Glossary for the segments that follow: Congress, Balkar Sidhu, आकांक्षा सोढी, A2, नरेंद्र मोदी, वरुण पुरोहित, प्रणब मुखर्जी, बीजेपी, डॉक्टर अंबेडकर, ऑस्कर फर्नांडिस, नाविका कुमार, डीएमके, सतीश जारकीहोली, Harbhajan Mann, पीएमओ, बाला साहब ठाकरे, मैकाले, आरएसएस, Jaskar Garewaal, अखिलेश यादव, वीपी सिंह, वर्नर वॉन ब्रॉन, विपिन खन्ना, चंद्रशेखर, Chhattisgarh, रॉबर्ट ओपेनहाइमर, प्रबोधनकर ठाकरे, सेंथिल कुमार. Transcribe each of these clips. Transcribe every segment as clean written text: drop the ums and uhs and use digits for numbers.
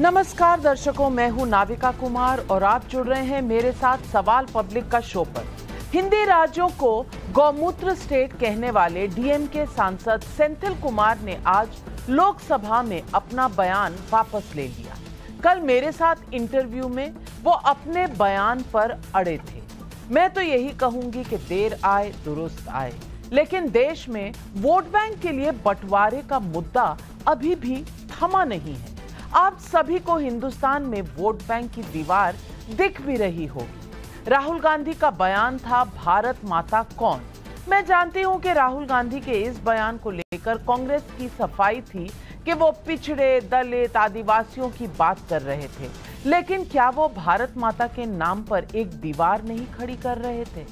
नमस्कार दर्शकों, मैं हूं नाविका कुमार और आप जुड़ रहे हैं मेरे साथ सवाल पब्लिक का शो पर। हिंदी राज्यों को गौमूत्र स्टेट कहने वाले डीएमके सांसद सेंथिल कुमार ने आज लोकसभा में अपना बयान वापस ले लिया। कल मेरे साथ इंटरव्यू में वो अपने बयान पर अड़े थे। मैं तो यही कहूंगी कि देर आए दुरुस्त आए, लेकिन देश में वोट बैंक के लिए बंटवारे का मुद्दा अभी भी थमा नहीं है। आप सभी को हिंदुस्तान में वोट बैंक की दीवार दिख भी रही होगी। राहुल गांधी का बयान था, भारत माता कौन। मैं जानती हूं कि राहुल गांधी के इस बयान को लेकर कांग्रेस की सफाई थी कि वो पिछड़े, दलित, आदिवासियों की बात कर रहे थे, लेकिन क्या वो भारत माता के नाम पर एक दीवार नहीं खड़ी कर रहे थे?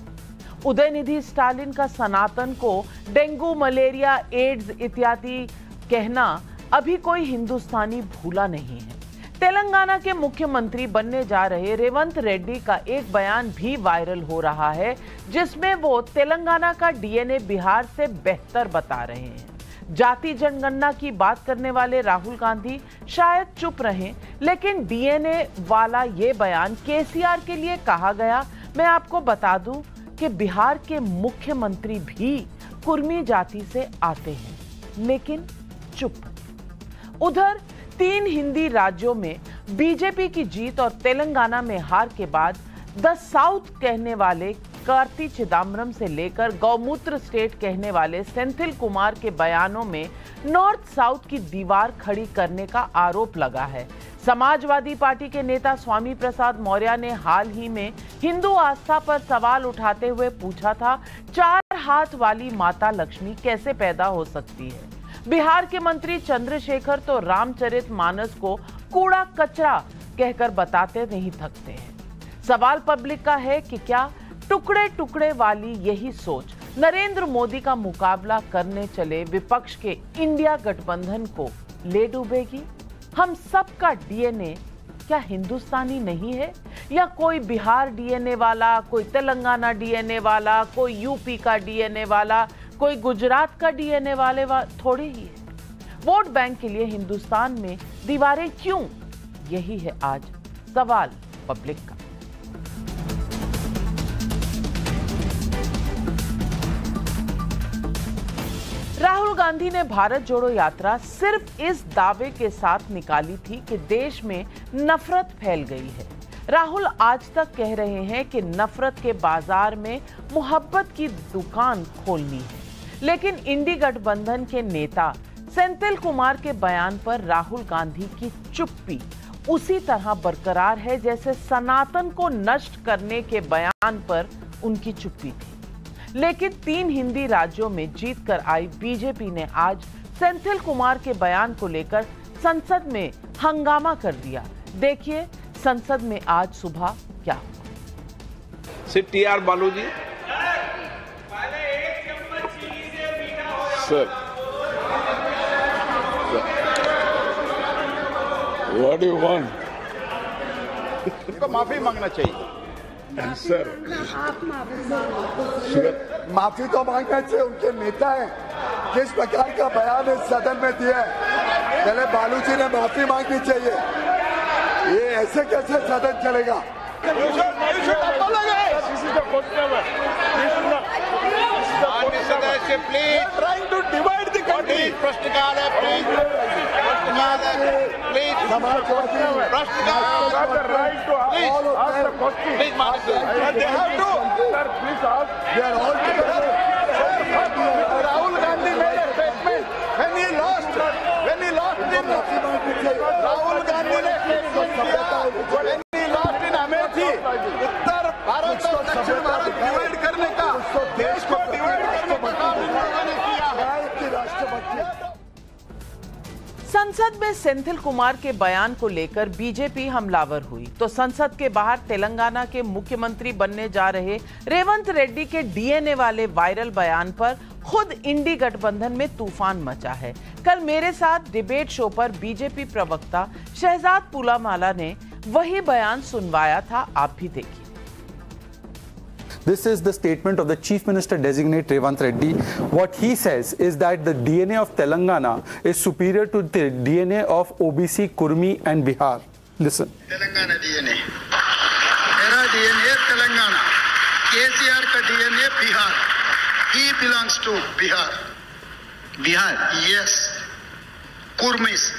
उदयनिधि स्टालिन का सनातन को डेंगू, मलेरिया, एड्स इत्यादि कहना अभी कोई हिंदुस्तानी भूला नहीं है। तेलंगाना के मुख्यमंत्री बनने जा रहे रेवंत रेड्डी का एक बयान भी वायरल हो रहा है, जिसमें वो तेलंगाना का डीएनए बिहार से बेहतर बता रहे हैं। जाति जनगणना की बात करने वाले राहुल गांधी शायद चुप रहें, लेकिन डीएनए वाला ये बयान केसीआर के लिए कहा गया। मैं आपको बता दूं कि बिहार के मुख्यमंत्री भी कुर्मी जाति से आते हैं, लेकिन चुप। उधर तीन हिंदी राज्यों में बीजेपी की जीत और तेलंगाना में हार के बाद द साउथ कहने वाले कार्ति चिदम्बरम से लेकर गौमूत्र स्टेट कहने वाले सेंथिल कुमार के बयानों में नॉर्थ साउथ की दीवार खड़ी करने का आरोप लगा है। समाजवादी पार्टी के नेता स्वामी प्रसाद मौर्य ने हाल ही में हिंदू आस्था पर सवाल उठाते हुए पूछा था, चार हाथ वाली माता लक्ष्मी कैसे पैदा हो सकती है? बिहार के मंत्री चंद्रशेखर तो रामचरितमानस को कूड़ा कचरा कहकर बताते नहीं थकते हैं। सवाल पब्लिक का है कि क्या टुकड़े टुकड़े वाली यही सोच नरेंद्र मोदी का मुकाबला करने चले विपक्ष के इंडिया गठबंधन को ले डूबेगी? हम सबका डीएनए क्या हिंदुस्तानी नहीं है? या कोई बिहार डीएनए वाला, कोई तेलंगाना डीएनए वाला, कोई यूपी का डीएनए वाला, कोई गुजरात का डीएनए वाले थोड़े ही है। वोट बैंक के लिए हिंदुस्तान में दीवारें क्यों? यही है आज सवाल पब्लिक का। राहुल गांधी ने भारत जोड़ो यात्रा सिर्फ इस दावे के साथ निकाली थी कि देश में नफरत फैल गई है। राहुल आज तक कह रहे हैं कि नफरत के बाजार में मुहब्बत की दुकान खोलनी है, लेकिन इंडी गठबंधन के नेता सेंथिल कुमार के बयान पर राहुल गांधी की चुप्पी उसी तरह बरकरार है जैसे सनातन को नष्ट करने के बयान पर उनकी चुप्पी थी। लेकिन तीन हिंदी राज्यों में जीत कर आई बीजेपी ने आज सेंथिल कुमार के बयान को लेकर संसद में हंगामा कर दिया। देखिए संसद में आज सुबह क्या हुआ। Shri TR Baluji sir, what you want? इनको माफी मांगना चाहिए सर, माफी तो मांगना चाहिए। उनके नेता है, किस प्रकार का बयान इस सदन में दिया है, पहले बालूजी ने माफी मांगनी चाहिए। ये ऐसे कैसे सदन चलेगा? Rahul Gandhi made a statement when he lost in Amethi. उत्तर भारत और दक्षिण भारत डिवाइड करने का, देश को डिवाइड करने का काम इन लोगों ने किया है। राष्ट्रपति संसद में सेंथिल कुमार के बयान को लेकर बीजेपी हमलावर हुई तो संसद के बाहर तेलंगाना के मुख्यमंत्री बनने जा रहे रेवंत रेड्डी के डीएनए वाले वायरल बयान पर खुद इंडी गठबंधन में तूफान मचा है। कल मेरे साथ डिबेट शो पर बीजेपी प्रवक्ता शहजाद पुलामाला ने वही बयान सुनवाया था, आप भी देखिए। This is the statement of the Chief Minister Designate Revanth Reddy. What he says is that the DNA of Telangana is superior to the DNA of OBC, Kurmi and Bihar. Listen. Telangana DNA. Mera DNA Telangana. KCR ka DNA Bihar. He belongs to Bihar. Bihar? Yes. Kurmis.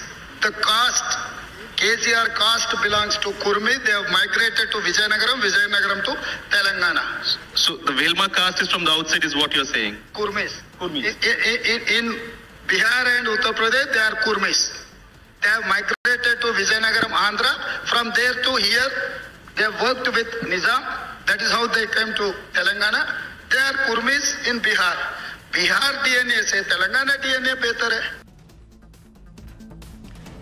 The caste. KCR caste belongs to Kurmi. They have migrated to Vijayanagaram, Vijayanagaram to Telangana. So the Velma caste is from the outside, is what you are saying? Kurmis. Kurmis. In Bihar and Uttar Pradesh, they are Kurmis. They have migrated to Vijayanagaram, Andhra. From there to here, they have worked with Nizam. That is how they came to Telangana. They are Kurmis in Bihar. Bihar DNA से Telangana DNA बेहतर है।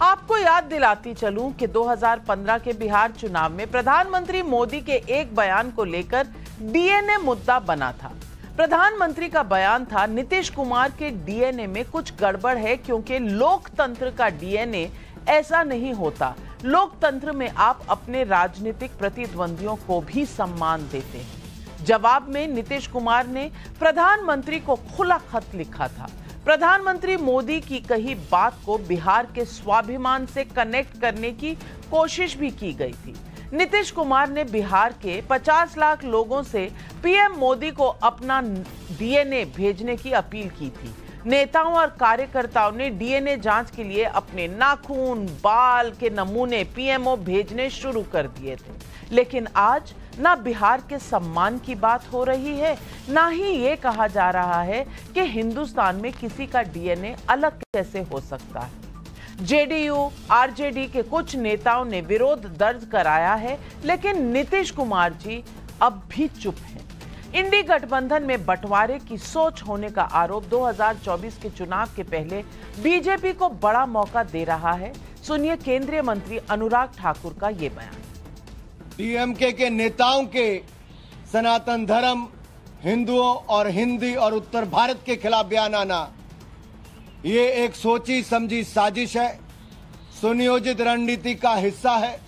आपको याद दिलाती चलूं कि 2015 के बिहार चुनाव में प्रधानमंत्री मोदी के एक बयान को लेकर डीएनए मुद्दा बना था। प्रधानमंत्री का बयान था, नीतीश कुमार के डीएनए में कुछ गड़बड़ है क्योंकि लोकतंत्र का डीएनए ऐसा नहीं होता। लोकतंत्र में आप अपने राजनीतिक प्रतिद्वंदियों को भी सम्मान देते हैं। जवाब में नीतीश कुमार ने प्रधानमंत्री को खुला खत लिखा था। प्रधानमंत्री मोदी की कही बात को बिहार के स्वाभिमान से कनेक्ट करने की कोशिश भी की गई थी। नीतीश कुमार ने बिहार के 50 लाख लोगों से पीएम मोदी को अपना डीएनए भेजने की अपील की थी। नेताओं और कार्यकर्ताओं ने डीएनए जांच के लिए अपने नाखून, बाल के नमूने पीएमओ भेजने शुरू कर दिए थे। लेकिन आज ना बिहार के सम्मान की बात हो रही है, ना ही ये कहा जा रहा है कि हिंदुस्तान में किसी का डीएनए अलग कैसे हो सकता है। जेडीयू, आरजेडी के कुछ नेताओं ने विरोध दर्ज कराया है, लेकिन नीतीश कुमार जी अब भी चुप हैं। इंडी गठबंधन में बंटवारे की सोच होने का आरोप 2024 के चुनाव के पहले बीजेपी को बड़ा मौका दे रहा है। सुनिए केंद्रीय मंत्री अनुराग ठाकुर का ये बयान। डीएमके के नेताओं के सनातन धर्म, हिंदुओं और हिंदी और उत्तर भारत के खिलाफ बयान आना, ये एक सोची समझी साजिश है, सुनियोजित रणनीति का हिस्सा है,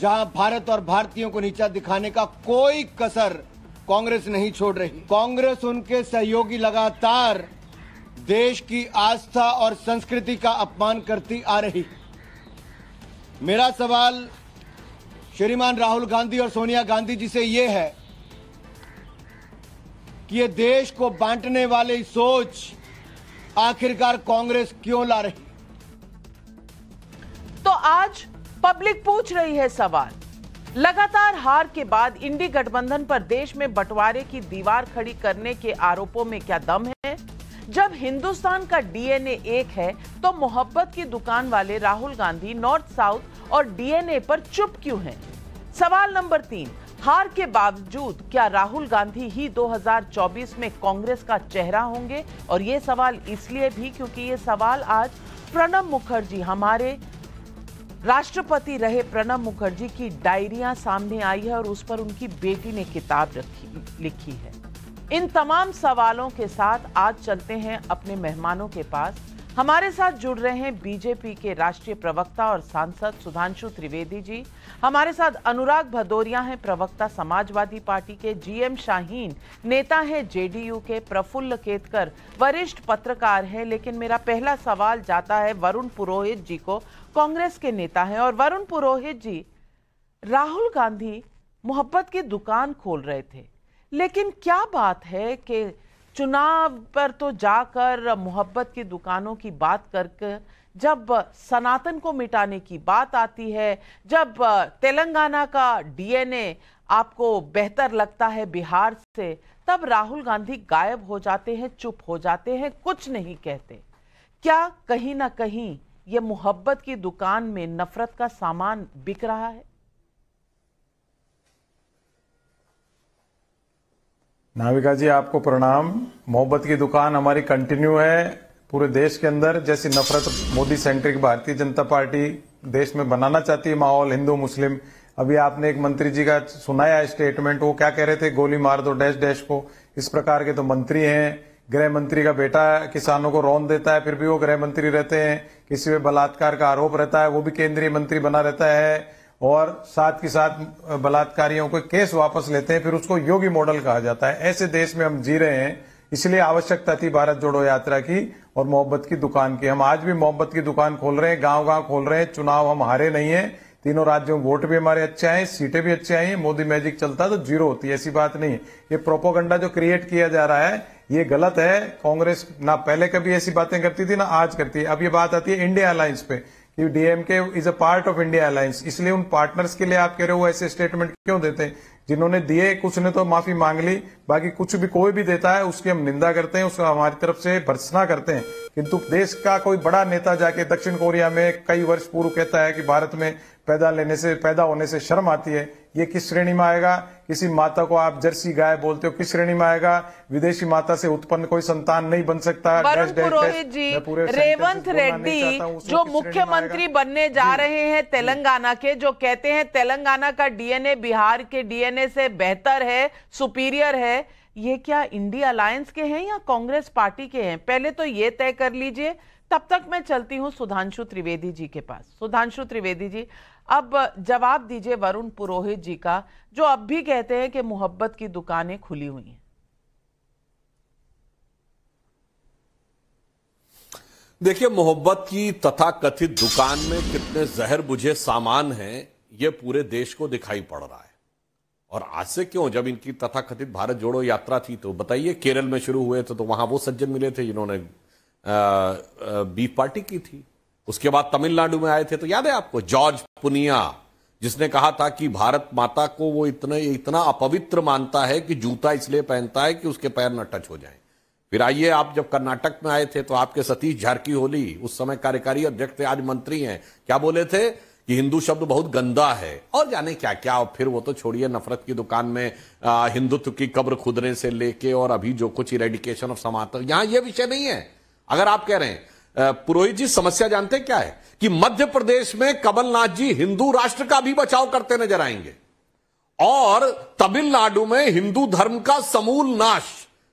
जहां भारत और भारतीयों को नीचा दिखाने का कोई कसर कांग्रेस नहीं छोड़ रही। कांग्रेस उनके सहयोगी लगातार देश की आस्था और संस्कृति का अपमान करती आ रही। मेरा सवाल श्रीमान राहुल गांधी और सोनिया गांधी जी से ये है कि ये देश को बांटने वाली सोच आखिरकार कांग्रेस क्यों ला रही? तो आज पब्लिक पूछ रही है सवाल। लगातार हार के बाद इंडी गठबंधन पर देश में बंटवारे की दीवार खड़ी करने के आरोपों में क्या दम है? जब हिंदुस्तान का डीएनए एक है तो मोहब्बत की दुकान वाले राहुल गांधी नॉर्थ साउथ और डीएनए पर चुप क्यों हैं? सवाल नंबर 3, हार के बावजूद क्या राहुल गांधी ही 2024 में कांग्रेस का चेहरा होंगे? और ये सवाल इसलिए भी क्योंकि ये सवाल आज प्रणब मुखर्जी, हमारे राष्ट्रपति रहे प्रणब मुखर्जी की डायरियां सामने आई है और उस पर उनकी बेटी ने किताब लिखी है। इन तमाम सवालों के साथ आज चलते हैं अपने मेहमानों के पास। हमारे साथ जुड़ रहे हैं बीजेपी के राष्ट्रीय प्रवक्ता और सांसद सुधांशु त्रिवेदी जी। हमारे साथ अनुराग भदौरिया हैं, प्रवक्ता समाजवादी पार्टी के। जीएम शाहीन नेता हैं जेडीयू के। प्रफुल्ल केतकर वरिष्ठ पत्रकार हैं। लेकिन मेरा पहला सवाल जाता है वरुण पुरोहित जी को, कांग्रेस के नेता हैं। और वरुण पुरोहित जी, राहुल गांधी मोहब्बत की दुकान खोल रहे थे, लेकिन क्या बात है कि चुनाव पर तो जाकर मोहब्बत की दुकानों की बात करके, जब सनातन को मिटाने की बात आती है, जब तेलंगाना का डीएनए आपको बेहतर लगता है बिहार से, तब राहुल गांधी गायब हो जाते हैं, चुप हो जाते हैं, कुछ नहीं कहते। क्या कहीं ना कहीं ये मोहब्बत की दुकान में नफरत का सामान बिक रहा है? नाविका जी, आपको प्रणाम। मोहब्बत की दुकान हमारी कंटिन्यू है पूरे देश के अंदर। जैसी नफरत मोदी सेंट्रिक भारतीय जनता पार्टी देश में बनाना चाहती है माहौल, हिंदू मुस्लिम। अभी आपने एक मंत्री जी का सुनाया स्टेटमेंट, वो क्या कह रहे थे, गोली मार दो डैश डैश को। इस प्रकार के तो मंत्री हैं। गृह मंत्री का बेटा किसानों को रौन देता है, फिर भी वो गृह मंत्री रहते हैं। किसी पे बलात्कार का आरोप रहता है, वो भी केंद्रीय मंत्री बना रहता है। और साथ ही साथ बलात्कारियों को केस वापस लेते हैं, फिर उसको योगी मॉडल कहा जाता है। ऐसे देश में हम जी रहे हैं, इसलिए आवश्यकता थी भारत जोड़ो यात्रा की और मोहब्बत की दुकान की। हम आज भी मोहब्बत की दुकान खोल रहे हैं, गांव गांव खोल रहे हैं। चुनाव हम हारे नहीं है, तीनों राज्यों में वोट भी हमारे अच्छे आए, सीटें भी अच्छे आई हैं। मोदी मैजिक चलता तो जीरो होती है, ऐसी बात नहीं है। ये प्रोपोगंडा जो क्रिएट किया जा रहा है ये गलत है। कांग्रेस ना पहले कभी ऐसी बातें करती थी ना आज करती है। अब ये बात आती है इंडिया अलायंस पे कि डीएमके is a part of India alliance, इसलिए उन पार्टनर्स के लिए आप कह रहे हो ऐसे स्टेटमेंट क्यों देते हैं? जिन्होंने दिए कुछ ने तो माफी मांग ली, बाकी कुछ भी कोई भी देता है उसकी हम निंदा करते हैं, उसका हमारी तरफ से भर्त्सना करते हैं। किंतु देश का कोई बड़ा नेता जाके दक्षिण कोरिया में कई वर्ष पूर्व कहता है कि भारत में पैदा होने से शर्म आती है, ये किस श्रेणी में आएगा? किसी माता को आप जर्सी गाय बोलते हो, किस श्रेणी में आएगा? विदेशी माता से उत्पन्न कोई संतान नहीं बन सकता। वरुण पुरोहित जी, रेवंत रेड्डी जो मुख्यमंत्री बनने जा रहे हैं तेलंगाना के, जो कहते हैं तेलंगाना का डीएनए बिहार के डीएनए से बेहतर है, सुपीरियर है, ये क्या इंडिया अलायंस के हैं या कांग्रेस पार्टी के हैं? पहले तो ये तय कर लीजिए। तब तक मैं चलती हूं सुधांशु त्रिवेदी जी के पास। सुधांशु त्रिवेदी जी, अब जवाब दीजिए वरुण पुरोहित जी का, जो अब भी कहते हैं कि मोहब्बत की दुकानें खुली हुई हैं। देखिए, मोहब्बत की तथाकथित दुकान में कितने जहर बुझे सामान हैं ये पूरे देश को दिखाई पड़ रहा है। और आज से क्यों, जब इनकी तथाकथित भारत जोड़ो यात्रा थी तो बताइए, केरल में शुरू हुए थे तो वहां वो सज्जन मिले थे जिन्होंने बीफ पार्टी की थी। उसके बाद तमिलनाडु में आए थे तो याद है आपको जॉर्ज पुनिया, जिसने कहा था कि भारत माता को वो इतना अपवित्र मानता है कि जूता इसलिए पहनता है कि उसके पैर न टच हो जाए। फिर आइए आप जब कर्नाटक में आए थे तो आपके सतीश जारकीहोली उस समय कार्यकारी अध्यक्ष थे, आज मंत्री हैं, क्या बोले थे? हिंदू शब्द बहुत गंदा है और जाने क्या क्या। फिर वो तो छोड़िए, नफरत की दुकान में हिंदुत्व की कब्र खुदने से लेके और अभी जो कुछ इरेडिकेशन ऑफ समानता, यहां ये विषय नहीं है। अगर आप कह रहे हैं पुरोहित जी, समस्या जानते हैं क्या है कि मध्य प्रदेश में कमलनाथ जी हिंदू राष्ट्र का भी बचाव करते नजर आएंगे और तमिलनाडु में हिंदू धर्म का समूल नाश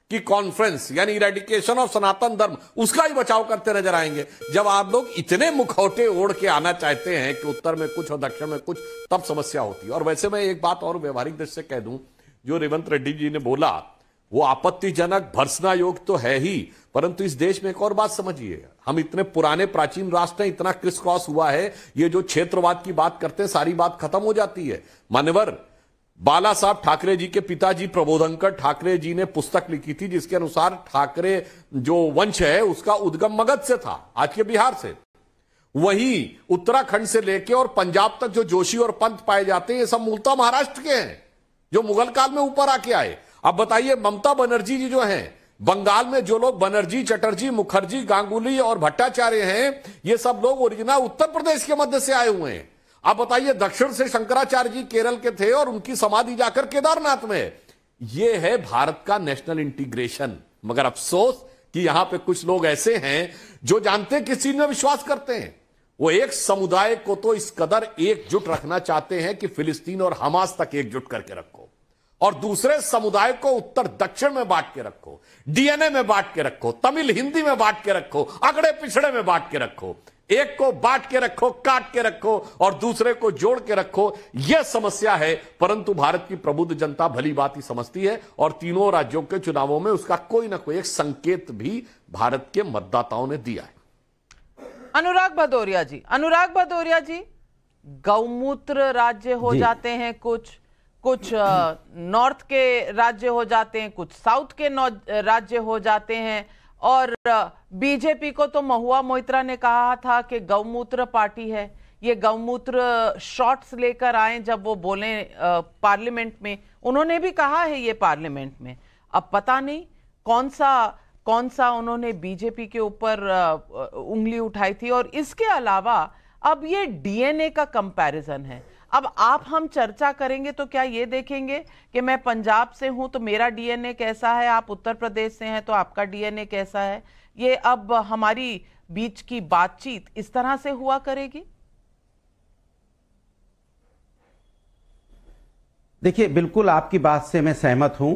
की कॉन्फ्रेंस यानी इरेडिकेशन ऑफ सनातन धर्म, उसका ही बचाव करते नजर आएंगे। जब आप लोग इतने मुखौटे ओढ़ के आना चाहते हैं कि उत्तर में कुछ और दक्षिण में कुछ, तब समस्या होती है। और वैसे मैं एक बात और व्यवहारिक दृष्टि से कह दूं, जो रेवंत रेड्डी जी ने बोला वो आपत्तिजनक भर्त्सना योग तो है ही, परंतु इस देश में एक और बात समझिए, हम इतने पुराने प्राचीन राष्ट्र हैं, इतना क्रिस क्रॉस हुआ है, ये जो क्षेत्रवाद की बात करते हैं सारी बात खत्म हो जाती है। मान्यवर बाला साहब ठाकरे जी के पिताजी प्रबोधनकर ठाकरे जी ने पुस्तक लिखी थी जिसके अनुसार ठाकरे जो वंश है उसका उद्गम मगध से था, आज के बिहार से। वहीं उत्तराखंड से लेके और पंजाब तक जो जोशी और पंत पाए जाते हैं ये सब मूलतः महाराष्ट्र के हैं, जो मुगल काल में ऊपर आके आए। अब बताइए, ममता बनर्जी जी जो हैं बंगाल में, जो लोग बनर्जी, चटर्जी, मुखर्जी, गांगुली और भट्टाचार्य हैं, ये सब लोग ओरिजिनल उत्तर प्रदेश के मध्य से आए हुए हैं। आप बताइए, दक्षिण से शंकराचार्य जी केरल के थे और उनकी समाधि जाकर केदारनाथ में। यह है भारत का नेशनल इंटीग्रेशन। मगर अफसोस कि यहां पे कुछ लोग ऐसे हैं जो जानते किस चीज में विश्वास करते हैं, वो एक समुदाय को तो इस कदर एकजुट रखना चाहते हैं कि फिलिस्तीन और हमास तक एकजुट करके रखो और दूसरे समुदाय को उत्तर दक्षिण में बांट के रखो, डीएनए में बांट के रखो, तमिल हिंदी में बांट के रखो, अगड़े पिछड़े में बांट के रखो। एक को बांट के रखो, काट के रखो और दूसरे को जोड़ के रखो, यह समस्या है। परंतु भारत की प्रबुद्ध जनता भली बात ही समझती है और तीनों राज्यों के चुनावों में उसका कोई ना कोई एक संकेत भी भारत के मतदाताओं ने दिया है। अनुराग भदौरिया जी, गौमूत्र राज्य हो जाते हैं, कुछ नॉर्थ के राज्य हो जाते हैं, कुछ साउथ के राज्य हो जाते हैं और बीजेपी को तो महुआ मोइत्रा ने कहा था कि गौमूत्र पार्टी है। ये गौमूत्र शॉट्स लेकर आए जब वो बोले पार्लियामेंट में, उन्होंने भी कहा है ये पार्लियामेंट में। अब पता नहीं कौन सा उन्होंने बीजेपी के ऊपर उंगली उठाई थी। और इसके अलावा अब ये डीएनए का कंपैरिजन है। अब आप हम चर्चा करेंगे तो क्या ये देखेंगे कि मैं पंजाब से हूं तो मेरा डीएनए कैसा है, आप उत्तर प्रदेश से हैं तो आपका डीएनए कैसा है? ये अब हमारी बीच की बातचीत इस तरह से हुआ करेगी? देखिए, बिल्कुल आपकी बात से मैं सहमत हूं।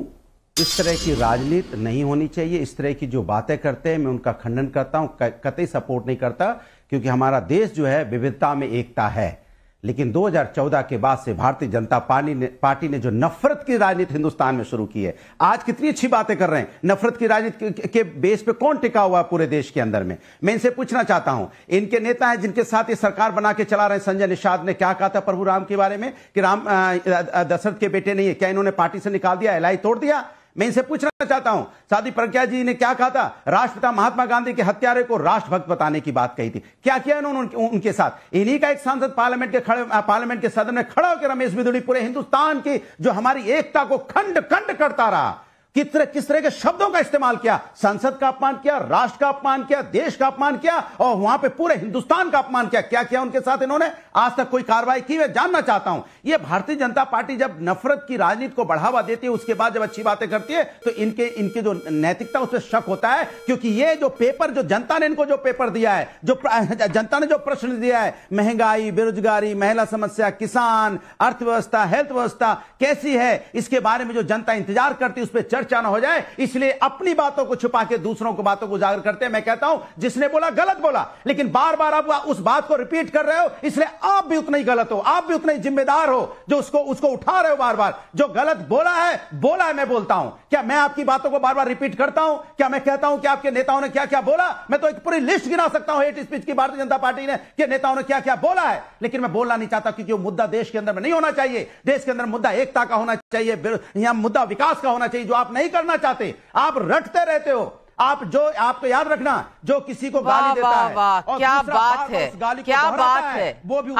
इस तरह की राजनीति नहीं होनी चाहिए। इस तरह की जो बातें करते हैं मैं उनका खंडन करता हूं, कतई सपोर्ट नहीं करता, क्योंकि हमारा देश जो है विविधता में एकता है। लेकिन 2014 के बाद से भारतीय जनता पार्टी ने जो नफरत की राजनीति हिंदुस्तान में शुरू की है, आज कितनी अच्छी बातें कर रहे हैं, नफरत की राजनीति के बेस पे कौन टिका हुआ है पूरे देश के अंदर में। मैं इनसे पूछना चाहता हूं, इनके नेता हैं जिनके साथ ये सरकार बना के चला रहे हैं, संजय निषाद ने क्या कहा था प्रभु राम के बारे में कि राम दशरथ के बेटे नहीं है, क्या इन्होंने पार्टी से निकाल दिया, एलाई तोड़ दिया? मैं इनसे पूछना चाहता हूं, साध्वी प्रज्ञा जी ने क्या कहा था, राष्ट्रपिता महात्मा गांधी के हत्यारे को राष्ट्रभक्त बताने की बात कही थी, क्या किया उन्होंने उनके साथ? इन्हीं का एक सांसद पार्लियामेंट के सदन में खड़ा होकर रमेश बिधुड़ी पूरे हिंदुस्तान की जो हमारी एकता को खंड खंड करता रहा। किस तरह के शब्दों का इस्तेमाल किया, संसद का अपमान किया, राष्ट्र का अपमान किया, देश का अपमान किया और वहां पे पूरे हिंदुस्तान का अपमान किया। क्या किया उनके साथ इन्होंने? आज तक कोई कार्रवाई की? मैं जानना चाहता हूं। ये भारतीय जनता पार्टी जब नफरत की राजनीति को बढ़ावा देती है, उसके बाद जब अच्छी बातें करती है तो इनके जो नैतिकता उस पर शक होता है, क्योंकि ये जो पेपर जो जनता ने इनको जो पेपर दिया है, जो जनता ने जो प्रश्न दिया है, महंगाई, बेरोजगारी, महिला समस्या, किसान, अर्थव्यवस्था, हेल्थ व्यवस्था कैसी है, इसके बारे में जो जनता इंतजार करती है उस पर चर्चा न हो जाए, इसलिए अपनी बातों को छुपा के दूसरों को बातों को उजागर करते हैं। मैं कहता हूं जिसने बोला गलत बोला, लेकिन बार बार आप उस बात को रिपीट कर रहे हो, इसलिए आप भी उतना ही गलत हो, आप भी उतना ही जिम्मेदार हो जो उसको उठा रहे हो बार बार। जो गलत बोला है मैं बोलता हूं। क्या मैं आपकी बातों को बार बार रिपीट करता हूं? क्या मैं कहता हूं कि आपके नेताओं ने क्या क्या बोला? मैं तो एक पूरी लिस्ट गिना सकता हूं हेट स्पीच की, भारतीय जनता पार्टी के नेताओं ने क्या क्या बोला है, लेकिन मैं बोलना नहीं चाहता क्योंकि मुद्दा देश के अंदर में नहीं होना चाहिए। देश के अंदर मुद्दा एकता का होना चाहिए, मुद्दा विकास का होना चाहिए, जो आप नहीं करना चाहते, आप रटते रहते हो। आप जो आपको याद रखना, जो किसी को गाली देता है, और क्या बात है, क्या बात है।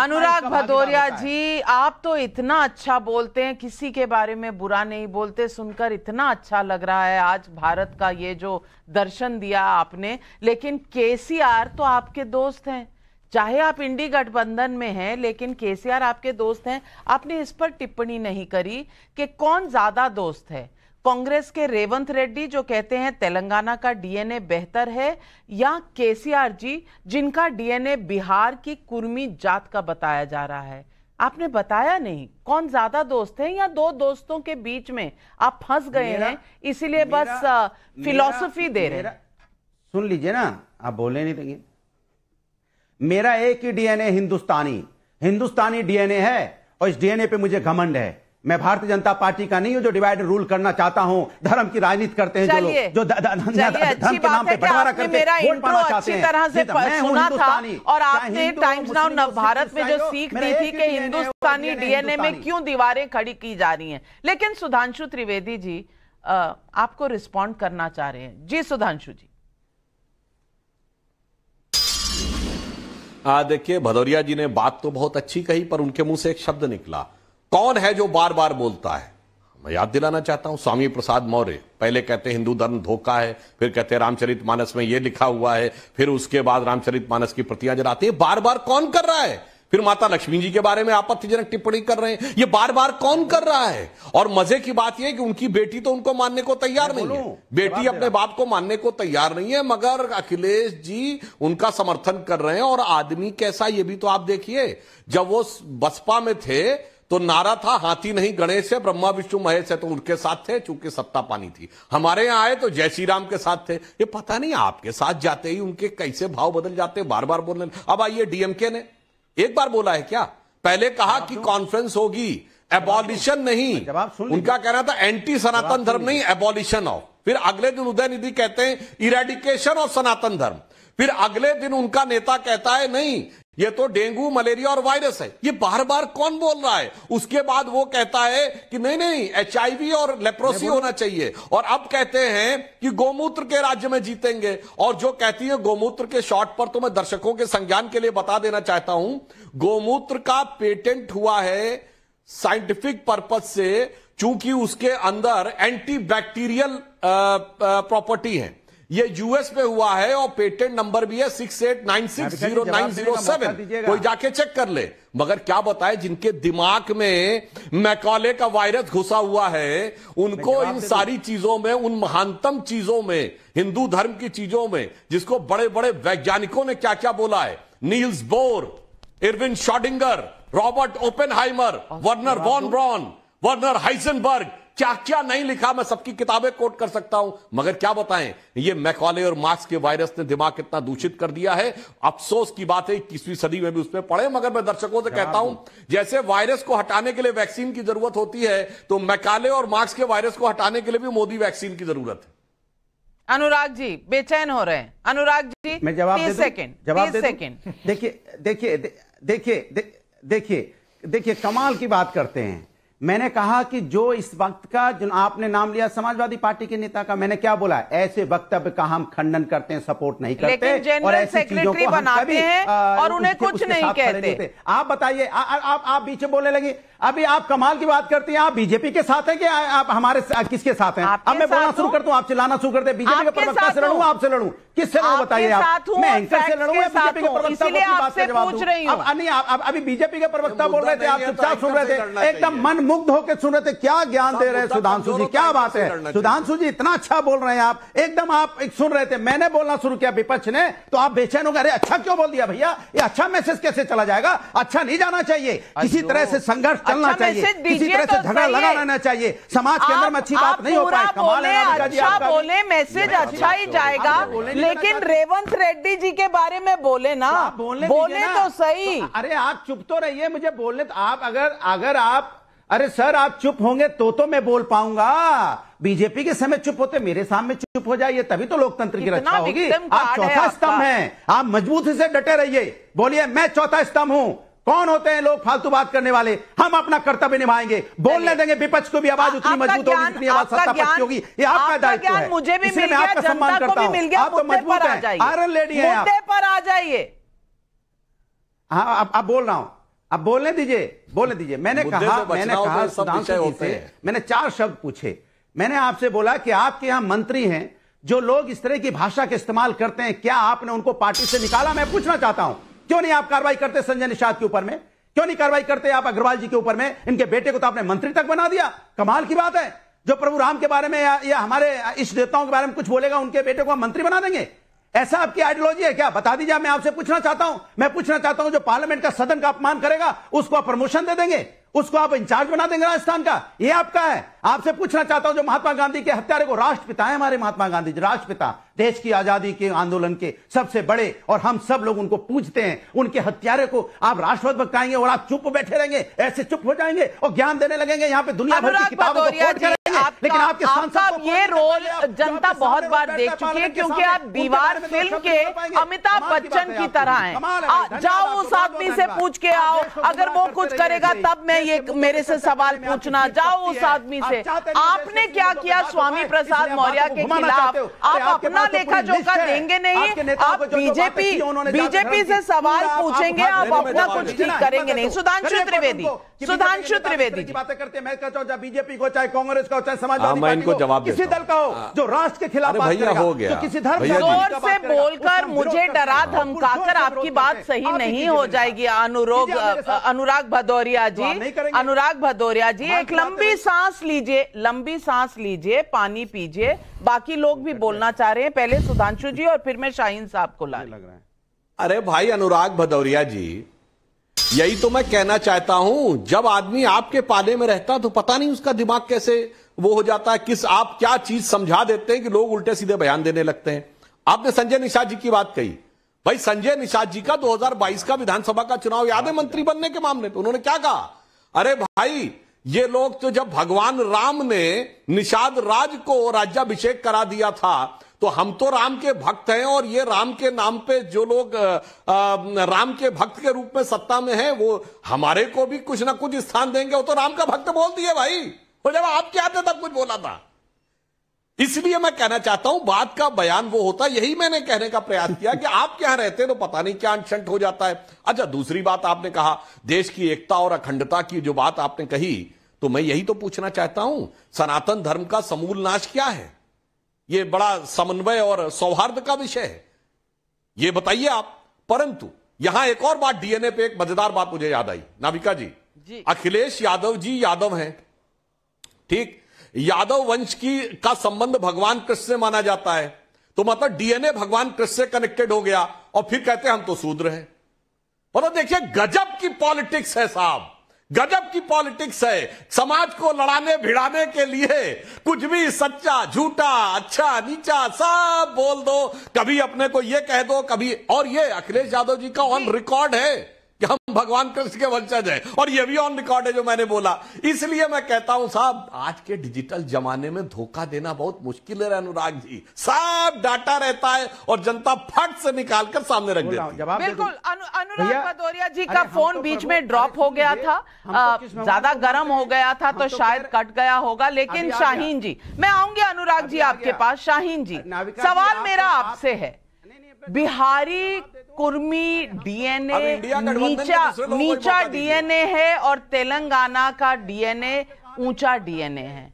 अनुराग भदौरिया जी, आप तो इतना अच्छा बोलते हैं, किसी के बारे में बुरा नहीं बोलते, सुनकर इतना अच्छा लग रहा है। आज भारत का ये जो दर्शन दिया आपने, लेकिन केसीआर तो आपके दोस्त हैं, चाहे आप इंडी गठबंधन में हैं, लेकिन केसीआर आपके दोस्त हैं। आपने इस पर टिप्पणी नहीं करी कि कौन ज्यादा दोस्त है, कांग्रेस के रेवंत रेड्डी जो कहते हैं तेलंगाना का डीएनए बेहतर है, या केसीआर जी जिनका डीएनए बिहार की कुर्मी जात का बताया जा रहा है? आपने बताया नहीं कौन ज्यादा दोस्त है, या दो दोस्तों के बीच में आप फंस गए हैं, इसीलिए बस फिलॉसफी दे रहे हैं। सुन लीजिए ना, आप बोले नहीं देंगे। मेरा एक ही डीएनए हिंदुस्तानी डीएनए है और इस डीएनए पे मुझे घमंड है। मैं भारतीय जनता पार्टी का नहीं हूं जो डिवाइड रूल करना चाहता हूं। धर्म की राजनीति करते हैं जो लोग, जो धर्म के नाम पे बंटवारा करते हैं, वोट पाना चाहते हैं। मैं हूं हिंदुस्तानी। और आपने टाइम्स नाउ नवभारत में जो सीख दी थी कि हिंदुस्तानी डीएनए में क्यों दीवारें खड़ी की जा रही हैं। लेकिन सुधांशु त्रिवेदी जी आपको रिस्पॉन्ड करना चाह रहे हैं। जी सुधांशु जी। देखिए, भदौरिया जी ने बात तो बहुत अच्छी कही, पर उनके मुंह से एक शब्द निकला, कौन है जो बार बार बोलता है। मैं याद दिलाना चाहता हूं, स्वामी प्रसाद मौर्य पहले कहते हिंदू धर्म धोखा है, फिर कहते रामचरितमानस में ये लिखा हुआ है, फिर उसके बाद रामचरितमानस की प्रतियां जलाती है। बार बार कौन कर रहा है? फिर माता लक्ष्मी जी के बारे में आपत्तिजनक टिप्पणी कर रहे हैं, ये बार बार कौन कर रहा है? और मजे की बात यह कि उनकी बेटी तो उनको मानने को तैयार नहीं है, बेटी अपने बाप को मानने को तैयार नहीं है, मगर अखिलेश जी उनका समर्थन कर रहे हैं। और आदमी कैसा, ये भी तो आप देखिए, जब वो बसपा में थे तो नारा था हाथी नहीं गणेश है, ब्रह्मा विष्णु महेश है, तो उनके साथ थे चूंकि सत्ता पानी थी। हमारे यहाँ आए तो जय श्री राम के साथ थे। ये पता नहीं आपके साथ जाते ही उनके कैसे भाव बदल जाते, बार बार बोलने। अब आइए, डीएमके ने एक बार बोला है क्या? पहले कहा कि कॉन्फ्रेंस होगी, एबॉलिशन नहीं, उनका कहना था एंटी सनातन धर्म नहीं, एबॉलिशन हो। फिर अगले दिन उदयनिधि कहते हैं इरेडिकेशन ऑफ सनातन धर्म। फिर अगले दिन उनका नेता कहता है नहीं, ये तो डेंगू मलेरिया और वायरस है। ये बार बार कौन बोल रहा है? उसके बाद वो कहता है कि नहीं नहीं, एचआईवी और लेप्रोसी होना चाहिए, और अब कहते हैं कि गोमूत्र के राज्य में जीतेंगे। और जो कहती है गोमूत्र के शॉट पर, तो मैं दर्शकों के संज्ञान के लिए बता देना चाहता हूं, गोमूत्र का पेटेंट हुआ है साइंटिफिक पर्पज से, चूंकि उसके अंदर एंटी बैक्टीरियल प्रॉपर्टी है। ये यूएस में हुआ है और पेटेंट नंबर भी है 68960907, कोई जाके चेक कर ले। मगर क्या बताए, जिनके दिमाग में मैकॉले का वायरस घुसा हुआ है, उनको इन सारी चीजों में, उन महानतम चीजों में, हिंदू धर्म की चीजों में, जिसको बड़े बड़े वैज्ञानिकों ने क्या क्या बोला है, Niels Bohr, Erwin Schrodinger, रॉबर्ट ओपेनहाइमर, वर्नर वॉन ब्रॉन, Werner Heisenberg, क्या क्या नहीं लिखा, मैं सबकी किताबें कोट कर सकता हूं, मगर क्या बताएं, ये मैकॉले और मार्क्स के वायरस ने दिमाग कितना दूषित कर दिया है। अफसोस की बात है 21वीं सदी में भी उसमें पड़े, मगर मैं दर्शकों से कहता हूं, जैसे वायरस को हटाने के लिए वैक्सीन की जरूरत होती है, तो मैकॉले और मार्क्स के वायरस को हटाने के लिए भी मोदी वैक्सीन की जरूरत है। अनुराग जी बेचैन हो रहे हैं, अनुराग जी मैं जवाब सेकंड देखिए कमाल की बात करते हैं। मैंने कहा कि जो इस वक्त का जो आपने नाम लिया समाजवादी पार्टी के नेता का, मैंने क्या बोला, ऐसे वक्तव्य का हम खंडन करते हैं, सपोर्ट नहीं करते, लेकिन जनरल सेक्रेटरी बनाते हैं और उन्हें कुछ नहीं कहते। आप बताइए, आप बीच में बोलने लगी, अभी आप कमाल की बात करते हैं। आप बीजेपी के साथ हैं कि आप हमारे किसके साथ हैं? अब मैं बोलना शुरू करता हूँ, आप चिल्लाना शुरू करते हैं, बीजेपी के प्रवक्ता से लड़ूं, आपसे लड़ूं, किससे लड़ूं बताइए आप? मैं एंकर से लड़ूं या बीजेपी के प्रवक्ता की बात से जवाब दूं? अब नहीं, आप अभी बीजेपी के प्रवक्ता बोल रहे थे, आप चुपचाप सुन रहे थे, एकदम मन मुग्ध होकर सुन रहे थे। क्या ज्ञान दे रहे हैं सुधांशु जी, क्या बात है सुधांशु जी, इतना अच्छा बोल रहे हैं आप, एकदम आप सुन रहे थे। मैंने बोलना शुरू किया विपक्ष ने, तो आप बेचैन हो गए, अरे अच्छा क्यों बोल दिया भैया, ये अच्छा मैसेज कैसे चला जाएगा, अच्छा नहीं जाना चाहिए, किसी तरह से संघर्ष चलना चाहिए, किसी तरह से झगड़ा लगा रहना चाहिए, समाज के अंदर में अच्छी बात नहीं हो पाएगी। कमाल है अच्छा बोले, मैसेज अच्छा ही जाएगा, लेकिन रेवंत रेड्डी जी के बारे में बोले ना, बोले तो सही। अरे आप चुप तो रहिए, मुझे बोलने, आप अगर आप, अरे सर आप चुप होंगे तो मैं बोल पाऊंगा। बीजेपी के समय चुप होते, मेरे सामने चुप हो जाइए, तभी तो लोकतंत्र की रक्षा होगी। आप चौथा स्तंभ हैं, आप मजबूती से डटे रहिए, बोलिए मैं चौथा स्तंभ हूं। कौन होते हैं लोग फालतू बात करने वाले? हम अपना कर्तव्य निभाएंगे, बोलने देंगे, विपक्ष को भी आवाज उतनी मजबूत होगी जितनी आवाज सत्ता पक्ष की होगी। ये आपका दायित्व है, मुझे भी मिल गया, जनता को भी मिल गया, आप तो मजबूत हैं, आयरन लेडी हैं, मुद्दे पर आ जाइए। हाँ अब बोल रहा हूं, अब बोलने दीजिए, बोलने दीजिए। मैंने कहा सुधांशु जी, मैंने 4 शब्द पूछे, मैंने आपसे बोला कि आपके यहाँ मंत्री हैं जो लोग इस तरह की भाषा के इस्तेमाल करते हैं, क्या आपने उनको पार्टी से निकाला? मैं पूछना चाहता हूं, क्यों नहीं आप कार्रवाई करते संजय निषाद के ऊपर में, क्यों नहीं कार्रवाई करते आप अग्रवाल जी के ऊपर में? इनके बेटे को तो आपने मंत्री तक बना दिया, कमाल की बात है। जो प्रभु राम के बारे में या हमारे इष्ट देवताओं के बारे में कुछ बोलेगा, उनके बेटे को हम मंत्री बना देंगे, ऐसा आपकी आइडियोलॉजी है क्या? बता दीजिए। मैं आपसे पूछना चाहता हूं, मैं पूछना चाहता हूं, जो पार्लियामेंट का सदन का अपमान करेगा उसको आप प्रमोशन दे देंगे, उसको आप इंचार्ज बना देंगे राजस्थान का, ये आपका है। आपसे पूछना चाहता हूं, जो महात्मा गांधी के हत्यारे को, राष्ट्रपिता है हमारे महात्मा गांधी जी, राष्ट्रपिता, देश की आजादी के आंदोलन के सबसे बड़े, और हम सब लोग उनको पूजते हैं, उनके हत्यारे को आप राष्ट्रवाद बताएंगे और आप चुप बैठे रहेंगे, ऐसे चुप हो जाएंगे और ज्ञान देने लगेंगे यहाँ पे दुनिया भर की किताबों को कोट करेंगे, लेकिन आपके सांसद ये रोल जनता बहुत बार देख चुकी है, क्योंकि आप दीवार फिल्म के अमिताभ बच्चन की तरह हैं। जाओ उस आदमी से पूछ के आओ, अगर वो कुछ करेगा तब मैं ये मेरे से सवाल पूछना, जाओ उस आदमी से। आपने क्या किया स्वामी प्रसाद मौर्य के खिलाफ? आप अपना लेखा जोखा देंगे नहीं, आप बीजेपी से सवाल पूछेंगे, आप अपना कुछ ठीक करेंगे नहीं। सुधांशु त्रिवेदी जी बातें करते हैं, मैं कहता हूँ चाहे बीजेपी को, चाहे कांग्रेस का, चाहे समाजवादी पार्टी को, किसी दल का हो जो राष्ट्र के खिलाफ बात करेगा, किसी धर्म का, जोर से बोलकर मुझे डरा धमकाकर आपकी बात सही नहीं हो जाएगी। अनुराग भदौरिया जी एक लंबी सांस लीजिए, पानी पीजिए, बाकी लोग भी बोलना चाह रहे हैं, पहले सुधांशु जी और फिर मैं शाहीन साहब को ला रहा हूं। अरे भाई अनुराग भदौरिया जी, यही तो मैं कहना चाहता हूं, जब आदमी आपके पाले में रहता तो पता नहीं उसका दिमाग कैसे वो हो जाता है, आप क्या चीज समझा देते हैं कि लोग उल्टे सीधे बयान देने लगते हैं। आपने संजय निषाद जी की बात कही, भाई संजय निषाद जी का 2022 का विधानसभा का चुनाव याद है, मंत्री बनने के मामले पे उन्होंने क्या कहा? अरे भाई ये लोग तो, जब भगवान राम ने निषाद राज को राज्याभिषेक करा दिया था, तो हम तो राम के भक्त हैं, और ये राम के नाम पे जो लोग राम के भक्त के रूप में सत्ता में हैं, वो हमारे को भी कुछ ना कुछ स्थान देंगे, वो तो राम का भक्त बोल दिए भाई, और जब आपके आते तब कुछ बोला था। इसलिए मैं कहना चाहता हूं, बात का बयान वो होता, यही मैंने कहने का प्रयास किया कि आप क्या रहते तो पता नहीं क्या अंशंट हो जाता है। अच्छा दूसरी बात आपने कहा देश की एकता और अखंडता की जो बात आपने कही, तो मैं यही तो पूछना चाहता हूं, सनातन धर्म का समूल नाश क्या है? ये बड़ा समन्वय और सौहार्द का विषय है, ये बताइए आप। परंतु यहां एक और बात, डीएनए पे एक मजेदार बात मुझे याद आई नाविका जी। अखिलेश यादव जी यादव हैं, ठीक, यादव वंश का संबंध भगवान कृष्ण से माना जाता है, तो मतलब डीएनए भगवान कृष्ण से कनेक्टेड हो गया, और फिर कहते हैं हम तो शूद्र हैं। मतलब देखिए गजब की पॉलिटिक्स है साहब, गजब की पॉलिटिक्स है। समाज को लड़ाने भिड़ाने के लिए कुछ भी सच्चा झूठा अच्छा नीचा सब बोल दो, कभी अपने को ये कह दो कभी। और ये अखिलेश यादव जी का ऑन रिकॉर्ड है कि हम भगवान कृष्ण के वंशज हैं, और ये भी ऑन रिकॉर्ड है जो मैंने बोला। इसलिए मैं कहता हूं साहब, आज के डिजिटल जमाने में धोखा देना बहुत मुश्किल है अनुराग जी। साफ डाटा रहता है और जनता फट से निकालकर सामने रख देती है। बिल्कुल, अनुराग भदौरिया जी का फोन बीच में ड्रॉप हो गया था, ज्यादा गर्म हो गया था तो शायद कट गया होगा। लेकिन शाहीन जी, मैं आऊंगी अनुराग जी आपके पास। शाहीन जी, सवाल मेरा आपसे है, बिहारी कुर्मी डीएनए नीचा डीएनए है और तेलंगाना का डीएनए ऊंचा डीएनए है,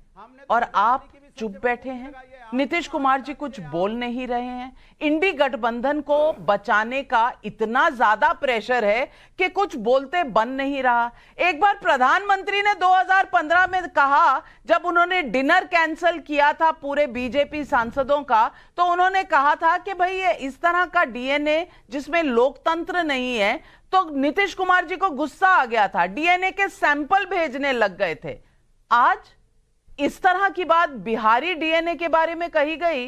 और आप चुप बैठे हैं। नीतीश कुमार जी कुछ बोल नहीं रहे हैं। इंडी गठबंधन को बचाने का इतना ज्यादा प्रेशर है कि कुछ बोलते बन नहीं रहा। एक बार प्रधानमंत्री ने 2015 में कहा, जब उन्होंने डिनर कैंसिल किया था पूरे बीजेपी सांसदों का, तो उन्होंने कहा था कि भाई ये इस तरह का डीएनए जिसमें लोकतंत्र नहीं है, तो नीतीश कुमार जी को गुस्सा आ गया था, डीएनए के सैंपल भेजने लग गए थे। आज इस तरह की बात बिहारी डीएनए के बारे में कही गई,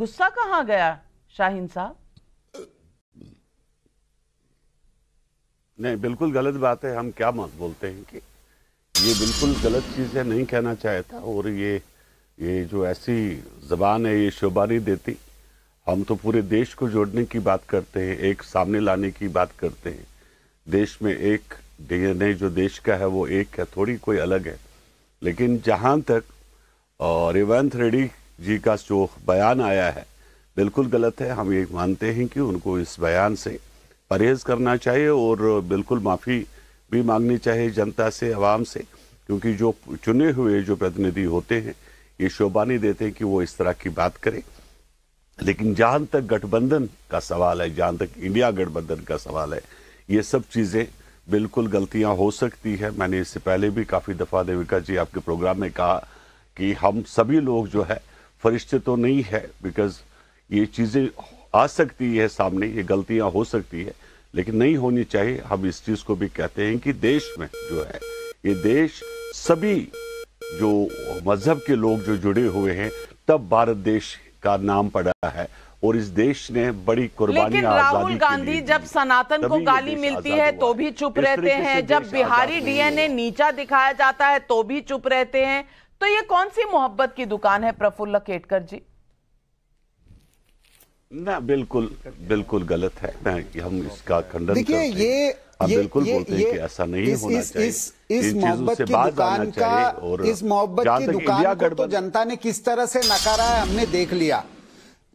गुस्सा कहां गया शाहीन साहब? नहीं, बिल्कुल गलत बात है। हम क्या मत बोलते हैं कि ये बिल्कुल गलत चीज है, नहीं कहना चाहता। और ये जो ऐसी जबान है ये शोभा नहीं देती। हम तो पूरे देश को जोड़ने की बात करते हैं, एक सामने लाने की बात करते हैं। देश में एक डीएनए जो देश का है वो एक है, थोड़ी कोई अलग है। लेकिन जहाँ तक रेवंत रेड्डी जी का जो बयान आया है बिल्कुल गलत है। हम ये मानते हैं कि उनको इस बयान से परहेज करना चाहिए और बिल्कुल माफ़ी भी मांगनी चाहिए जनता से, आवाम से, क्योंकि जो चुने हुए जो प्रतिनिधि होते हैं ये शोभा नहीं देते कि वो इस तरह की बात करें। लेकिन जहाँ तक गठबंधन का सवाल है, जहाँ तक इंडिया गठबंधन का सवाल है, ये सब चीज़ें बिल्कुल गलतियां हो सकती है। मैंने इससे पहले भी काफ़ी दफ़ा नाविका जी आपके प्रोग्राम में कहा कि हम सभी लोग जो है फरिश्ते तो नहीं है, बिकॉज ये चीज़ें आ सकती है सामने, ये गलतियां हो सकती है, लेकिन नहीं होनी चाहिए। हम इस चीज़ को भी कहते हैं कि देश में जो है ये देश सभी जो मजहब के लोग जो जुड़े हुए हैं, तब भारत देश का नाम पड़ा है और इस देश ने बड़ी कुर्बानी। लेकिन राहुल गांधी जब सनातन को गाली मिलती है तो भी चुप रहते हैं, जब बिहारी डीएनए नीचा दिखाया जाता है तो भी चुप रहते हैं, तो ये कौन सी मोहब्बत की दुकान है प्रफुल्ल केतकर जी? ना, बिल्कुल बिल्कुल गलत है। हम इसका खंडन करते हैं। ये बिल्कुल बोलते हैं कि ऐसा नहीं होना चाहिए। इस मोहब्बत की दुकान का, इस मोहब्बत की दुकान को तो जनता ने किस तरह से नकारा है हमने देख लिया।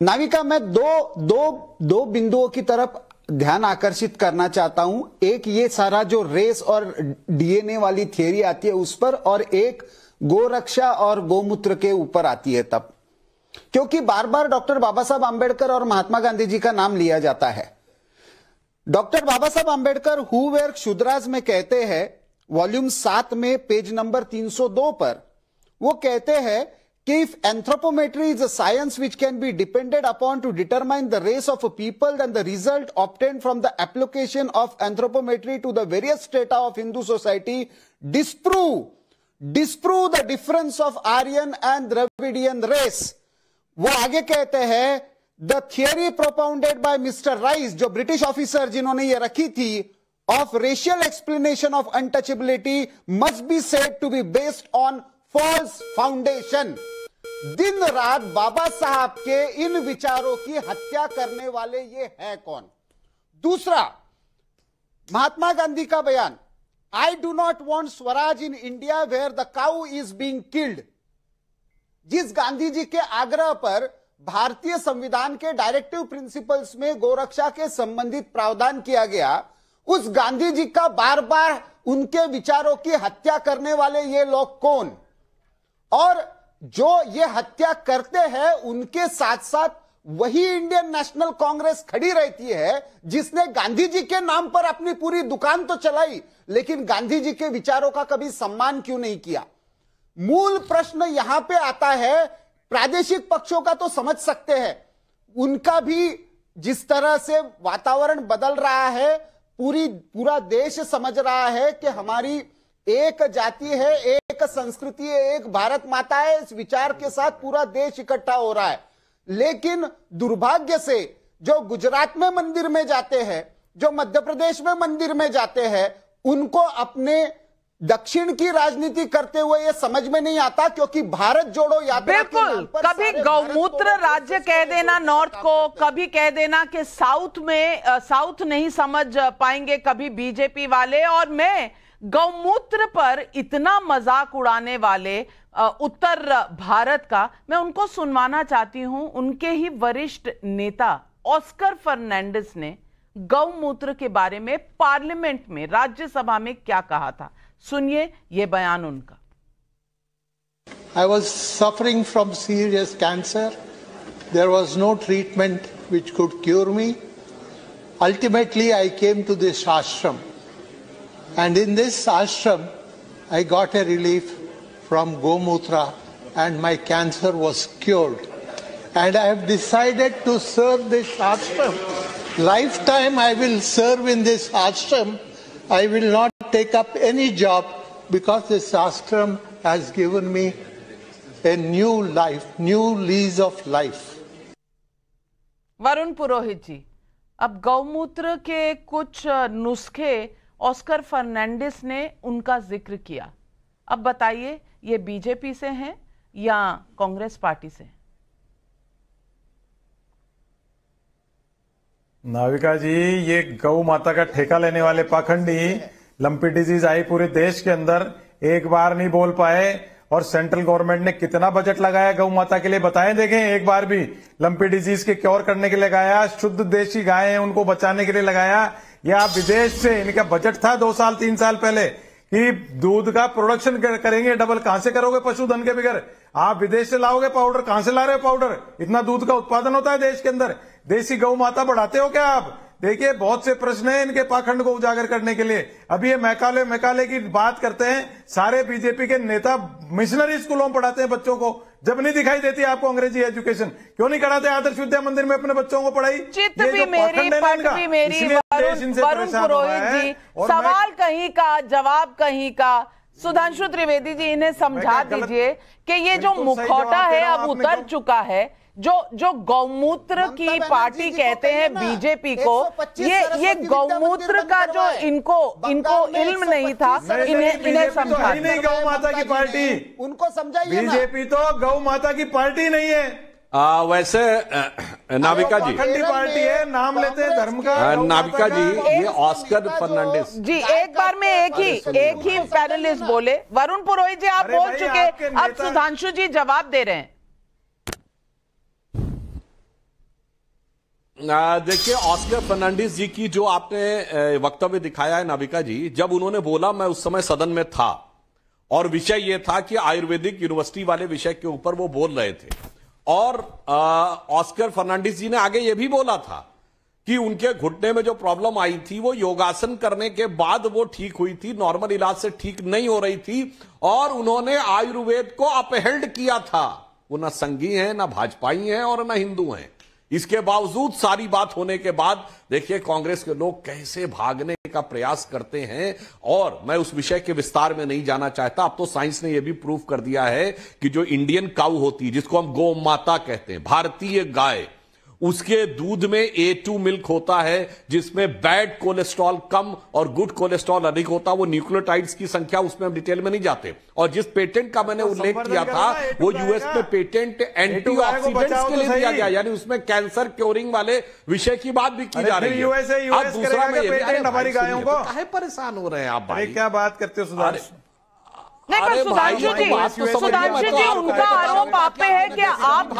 नाविका, मैं दो बिंदुओं की तरफ ध्यान आकर्षित करना चाहता हूं। एक ये सारा जो रेस और डीएनए वाली थियरी आती है उस पर, और एक गोरक्षा और गोमूत्र के ऊपर आती है तब, क्योंकि बार बार डॉक्टर बाबा साहब आंबेडकर और महात्मा गांधी जी का नाम लिया जाता है। Doctor Baba Saheb Ambedkar who where क्षुद्राज में कहते हैं, वॉल्यूम 7 में पेज नंबर 302 पर वो कहते हैं कि if anthropometry is a science which can be depended upon to determine the race of a people, then the result obtained from the application of anthropometry to the various strata of Hindu society disprove the difference of Aryan and Dravidian race. वो आगे कहते हैं, the theory propounded by Mr. Rice, जो British officer जिन्होंने ये रखी थी, of racial explanation of untouchability must be said to be based on false foundation. दिन रात बाबा साहब के इन विचारों की हत्या करने वाले ये है कौन? दूसरा, महात्मा गांधी का बयान, I do not want swaraj in India where the cow is being killed, जिस गांधी जी के आग्रह पर भारतीय संविधान के डायरेक्टिव प्रिंसिपल्स में गोरक्षा के संबंधित प्रावधान किया गया, उस गांधी जी का बार बार उनके विचारों की हत्या करने वाले ये लोग कौन? और जो ये हत्या करते हैं उनके साथ साथ वही इंडियन नेशनल कांग्रेस खड़ी रहती है जिसने गांधी जी के नाम पर अपनी पूरी दुकान तो चलाई, लेकिन गांधी जी के विचारों का कभी सम्मान क्यों नहीं किया? मूल प्रश्न यहां पे आता है। प्रादेशिक पक्षों का तो समझ सकते हैं, उनका भी जिस तरह से वातावरण बदल रहा है, पूरा देश समझ रहा है कि हमारी एक जाति है, एक संस्कृति है, एक भारत माता है, इस विचार के साथ पूरा देश इकट्ठा हो रहा है। लेकिन दुर्भाग्य से जो गुजरात में मंदिर में जाते हैं, जो मध्य प्रदेश में मंदिर में जाते हैं, उनको अपने दक्षिण की राजनीति करते हुए ये समझ में नहीं आता, क्योंकि भारत जोड़ो यात्रा के नाम पर कभी गौमूत्र राज्य कह देना नॉर्थ को, कभी कह देना कि साउथ में साउथ नहीं समझ पाएंगे कभी बीजेपी वाले, और मैं गौमूत्र पर इतना मजाक उड़ाने वाले उत्तर भारत का मैं उनको सुनवाना चाहती हूं। उनके ही वरिष्ठ नेता ऑस्कर फर्नांडिस ने गौमूत्र के बारे में पार्लियामेंट में, राज्यसभा में क्या कहा था, सुनिए ये बयान उनका। I was suffering from serious cancer. There was no treatment which could cure me. Ultimately, I came to this ashram, and in this ashram, I got a relief from Gomutra, and my cancer was cured. And I have decided to serve this ashram. Lifetime, I will serve in this ashram. I will not take up any job because this ashram has given me a new life, new lease of life. वरुण पुरोहित जी, अब गौमूत्र के कुछ नुस्खे ऑस्कर फर्नांडिस ने उनका जिक्र किया, अब बताइए ये बीजेपी से हैं या कांग्रेस पार्टी से? नाविका जी, ये गौ माता का ठेका लेने वाले पाखंडी, लंपी डिजीज आई पूरे देश के अंदर, एक बार नहीं बोल पाए। और सेंट्रल गवर्नमेंट ने कितना बजट लगाया गौ माता के लिए बताएं, देखें एक बार भी। लंपी डिजीज के क्योर करने के लिए लगाया, शुद्ध देशी गाय है उनको बचाने के लिए लगाया। या विदेश से इनका बजट था 2-3 साल पहले कि दूध का प्रोडक्शन करेंगे डबल। कहां से करोगे पशुधन के बगैर? आप विदेश से लाओगे पाउडर, कहां से ला रहे हो पाउडर? इतना दूध का उत्पादन होता है देश के अंदर, देसी गौ माता बढ़ाते हो क्या आप? देखिए बहुत से प्रश्न हैं इनके पाखंड को उजागर करने के लिए। अभी ये मैकाले मैकाले की बात करते हैं, सारे बीजेपी के नेता मिशनरी स्कूलों में पढ़ाते हैं बच्चों को। जब नहीं दिखाई देती आपको अंग्रेजी एजुकेशन, क्यों नहीं कराते आदर्श विद्या मंदिर में अपने बच्चों को पढ़ाई? चित भी मेरी, पट भी मेरी, वरुण पुरोहित जी, सवाल कहीं का जवाब कहीं का। सुधांशु त्रिवेदी जी, इन्हें समझा दीजिए कि ये जो मुखौटा है अब उतर चुका है, जो गौमूत्र की पार्टी कहते हैं बीजेपी को, ये गौमूत्र का जो इनको इल्म नहीं था, इन्हें समझा। नहीं गौ माता की पार्टी, उनको समझाइए। बीजेपी तो गौ माता की पार्टी नहीं है। वैसे नाविका जी, पार्टी है नाम लेते हैं धर्म का। नाविका जी, ये ऑस्कर फर्नांडिस जी, एक बार में एक ही पैनलिस्ट बोले। वरुण पुरोहित जी, आप बोल चुके, अब सुधांशु जी जवाब दे रहे हैं। देखिए ऑस्कर फर्नांडिस जी की जो आपने वक्तव्य दिखाया है नाविका जी, जब उन्होंने बोला मैं उस समय सदन में था, और विषय यह था कि आयुर्वेदिक यूनिवर्सिटी वाले विषय के ऊपर वो बोल रहे थे। और ऑस्कर फर्नांडिस जी ने आगे ये भी बोला था कि उनके घुटने में जो प्रॉब्लम आई थी वो योगासन करने के बाद वो ठीक हुई थी, नॉर्मल इलाज से ठीक नहीं हो रही थी, और उन्होंने आयुर्वेद को अपहेल्ड किया था। वो ना संघी है, ना भाजपाई है, और ना हिंदू है। इसके बावजूद सारी बात होने के बाद देखिए कांग्रेस के लोग कैसे भागने का प्रयास करते हैं। और मैं उस विषय के विस्तार में नहीं जाना चाहता, अब तो साइंस ने यह भी प्रूव कर दिया है कि जो इंडियन काऊ होती है, जिसको हम गौ माता कहते हैं, भारतीय गाय, उसके दूध में A2 मिल्क होता है, जिसमें बैड कोलेस्ट्रॉल कम और गुड कोलेस्ट्रॉल अधिक होता है। वो न्यूक्लियोटाइड्स की संख्या, उसमें हम डिटेल में नहीं जाते। और जिस पेटेंट का मैंने उल्लेख किया था वो यूएस में पेटेंट एंटीऑक्सीडेंट्स के लिए दिया गया, यानी उसमें कैंसर क्योरिंग वाले विषय की बात भी की जा रही है। अब दूसरा में परेशान हो रहे हैं आप, क्या बात करते हो? नहीं, पर सुधांशु जी, उनका आरोप आप पे है कि आप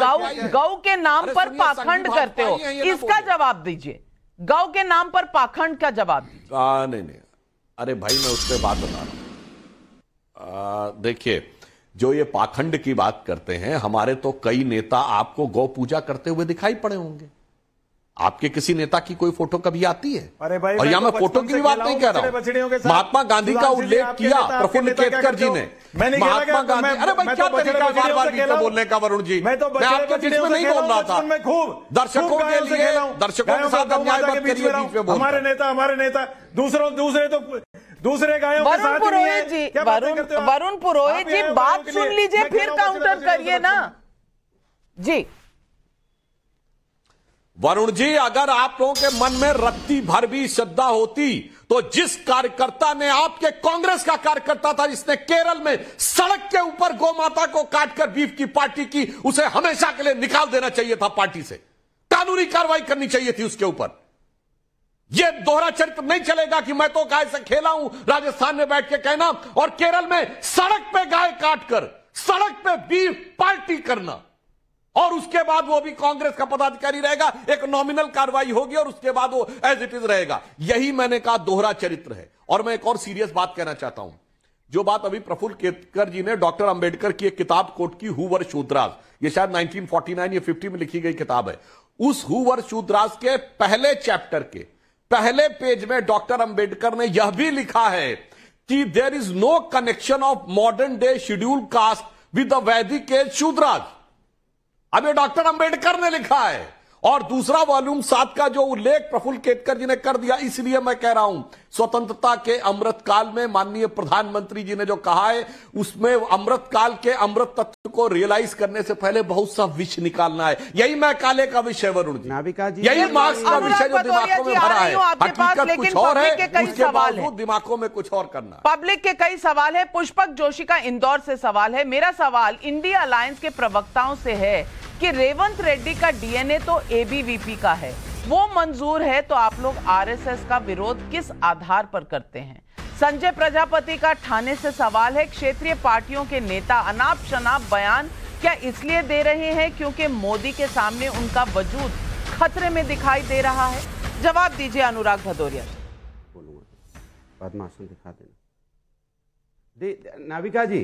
गौ के नाम पर पाखंड करते हो, इसका जवाब दीजिए। गौ के नाम पर पाखंड का जवाब दीजिए। नहीं, अरे भाई मैं उस पर बात बता रहा हूं। देखिए जो ये पाखंड की बात करते हैं, हमारे तो कई नेता आपको गौ पूजा करते हुए दिखाई पड़े होंगे। आपके किसी नेता की कोई फोटो कभी आती है? अरे भाई, और या मैं फोटो की भी बात नहीं कर रहा हूँ, महात्मा गांधी का उल्लेख किया प्रफुल्ल केतकर जी ने, महात्मा गांधी। अरे भाई क्या तरीका बार-बार बोलने का वरुण जी, मैं आपके बीच में नहीं बोल रहा था, दर्शकों के लिए, दर्शकों के साथ। हमारे नेता दूसरे तो दूसरे गायों के साथ नहीं है। वरुण पुरोहित जी बात सुन लीजिए फिर काउंटर करिए ना जी। वरुण जी, अगर आप लोगों के मन में रत्ती भर भी श्रद्धा होती तो जिस कार्यकर्ता ने, आपके कांग्रेस का कार्यकर्ता था जिसने केरल में सड़क के ऊपर गोमाता को काटकर बीफ की पार्टी की, उसे हमेशा के लिए निकाल देना चाहिए था पार्टी से, कानूनी कार्रवाई करनी चाहिए थी उसके ऊपर। यह दोहरा चरित्र नहीं चलेगा कि मैं तो गाय से खेला हूं राजस्थान में बैठ के कहना, और केरल में सड़क पे गाय काटकर सड़क पे बीफ पार्टी करना, और उसके बाद वो भी कांग्रेस का पदाधिकारी रहेगा, एक नॉमिनल कार्रवाई होगी और उसके बाद वो एज इट इज रहेगा। यही मैंने कहा दोहरा चरित्र है। और मैं एक और सीरियस बात कहना चाहता हूं, जो बात अभी प्रफुल्ल केतकर जी ने डॉक्टर अंबेडकर की एक किताब कोट की, हूवर शूद्रास, ये शायद 1949 या 50 में लिखी गई किताब है। उस हूवर शूद्रास के पहले चैप्टर के पहले पेज में डॉक्टर अंबेडकर ने यह भी लिखा है कि there is no connection of modern day schedule caste with the Vedic age Shudras. अब ये डॉक्टर अंबेडकर ने लिखा है। और दूसरा वॉल्यूम 7 का जो उल्लेख प्रफुल्ल केतकर जी ने कर दिया, इसलिए मैं कह रहा हूं स्वतंत्रता के अमृत काल में माननीय प्रधानमंत्री जी ने जो कहा है उसमें अमृत काल के अमृत तत्व को रियलाइज करने से पहले बहुत सा विष निकालना है। यही मैं काले का विषय वरुण जी, नाविका जी, यही मार्क्स का विषय जो दिमागों में भरा है। हकीकत कुछ और है, उसके बाद दिमागों में कुछ और करना। पब्लिक के कई सवाल है। पुष्पक जोशी का इंदौर से सवाल है। मेरा सवाल इंडिया अलायंस के प्रवक्ताओं से है कि रेवंत रेड्डी का डीएनए तो एबीवीपी का है, वो मंजूर है, तो आप लोग आरएसएस का विरोध किस आधार पर करते हैं। संजय प्रजापति का ठाणे से सवाल है, क्षेत्रीय पार्टियों के नेता अनाप शनाप बयान क्या इसलिए दे रहे हैं क्योंकि मोदी के सामने उनका वजूद खतरे में दिखाई दे रहा है। जवाब दीजिए अनुराग भदौरिया। नाविका जी,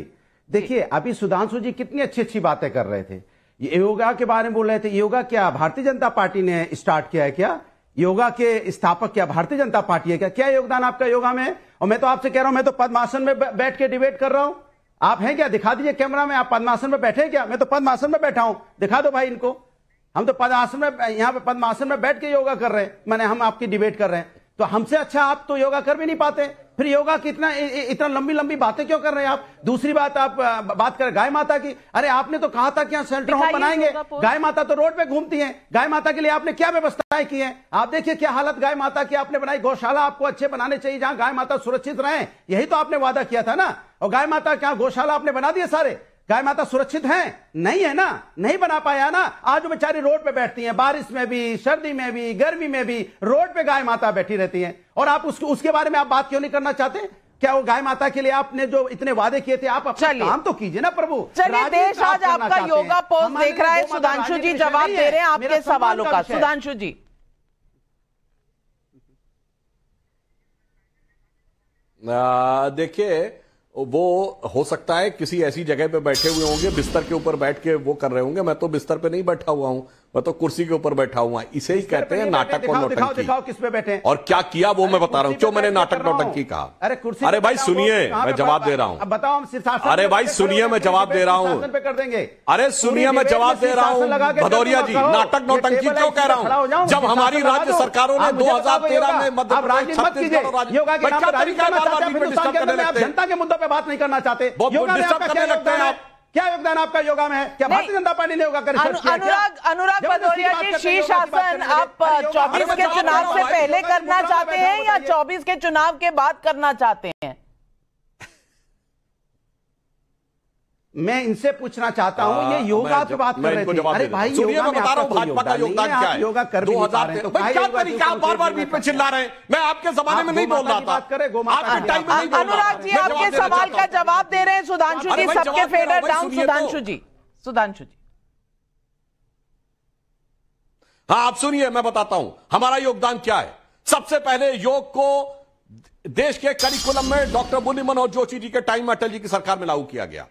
देखिए अभी सुधांशु जी कितनी अच्छी अच्छी बातें कर रहे थे, योगा के बारे में बोल रहे थे। योगा क्या भारतीय जनता पार्टी ने स्टार्ट किया है क्या? योगा के स्थापक क्या भारतीय जनता पार्टी है क्या? क्या योगदान आपका योगा में? और मैं तो आपसे कह रहा हूं, मैं तो पद्मासन में बैठ के डिबेट कर रहा हूं। आप हैं क्या? दिखा दीजिए कैमरा में, आप पद्मासन में बैठे क्या? मैं तो पद्मासन में बैठा हूं, दिखा दो भाई इनको। हम तो पद्मासन में, यहाँ पे पद्मासन में बैठ के योगा कर रहे हैं, मैंने हम आपकी डिबेट कर रहे हैं। तो हमसे अच्छा आप तो योगा कर भी नहीं पाते, फिर योगा की इतना लंबी लंबी बातें क्यों कर रहे हैं आप? दूसरी बात, आप बात कर गाय माता की। अरे आपने तो कहा था कि यहाँ शेल्टर होम बनाएंगे, गाय माता तो रोड पे घूमती हैं, गाय माता के लिए आपने क्या व्यवस्थाएं की हैं? आप देखिए क्या हालत गाय माता की आपने बनाई। गौशाला आपको अच्छे बनाने चाहिए जहां गाय माता सुरक्षित रहे, यही तो आपने वादा किया था ना। और गाय माता क्या गौशाला आपने बना दिए सारे? गाय माता सुरक्षित है नहीं है ना? नहीं बना पाया ना। आज बेचारी रोड पे बैठती हैं, बारिश में भी, सर्दी में भी, गर्मी में भी रोड पे गाय माता बैठी रहती हैं। और आप उसके बारे में आप बात क्यों नहीं करना चाहते? क्या वो गाय माता के लिए आपने जो इतने वादे किए थे, आप अपना काम तो कीजिए ना प्रभु। चलिए, देश आज आपका योगा पोस्ट देख रहा है। सुधांशु जी जवाब दे रहे हैं आपके सवालों का। सुधांशु जी, देखिए वो हो सकता है किसी ऐसी जगह पे बैठे हुए होंगे, बिस्तर के ऊपर बैठ के वो कर रहे होंगे। मैं तो बिस्तर पे नहीं बैठा हुआ हूं, मैं तो कुर्सी के ऊपर बैठा हुआ। इसे ही कहते हैं नाटक और नौटंकी। किस पे बैठे और क्या किया वो मैं बता रहा हूँ। जो मैंने नाटक नौटंकी कहा, अरे कुर्सी, अरे भाई सुनिए मैं जवाब दे रहा हूँ, बताओ हम, अरे भाई सुनिए मैं जवाब दे रहा हूँ, अरे सुनिए मैं जवाब दे रहा हूँ भदौरिया जी। नाटक नौटंकी क्यों कह रहा हूँ? जब हमारी राज्य सरकारों ने 2013 में मध्य प्रदेश जनता के मुद्दों पर बात नहीं करना चाहते, आप क्या योगदान आपका योगा में है? क्या भारतीय जनता पार्टी ने योगा कर किया? अनुराग भदौरिया जी, शीर्षासन आप 24 के चुनाव से पहले करना चाहते हैं या 24 के चुनाव के बाद करना चाहते हैं? मैं इनसे पूछना चाहता हूं, ये योगा की बात कर रहे थे। अरे भाई योगा में भाजपा का योगदान क्या है? योगा कर 2013 क्या तरीका? आप बार बार बीच में चिल्ला रहे हैं। मैं आपके जमाने में नहीं बोल रहा था, आपके टाइम में नहीं बोल रहा था। अनुराग जी आपके सवाल का जवाब दे रहे हैं सुधांशु जी, सबके फेडर डाउन। सुधांशु जी हाँ आप सुनिए, मैं बताता हूं हमारा योगदान क्या है। सबसे पहले योग को देश के करिकुलम में डॉक्टर मुरली मनोहर जोशी जी के टाइम में अटल जी की सरकार में लागू किया गया।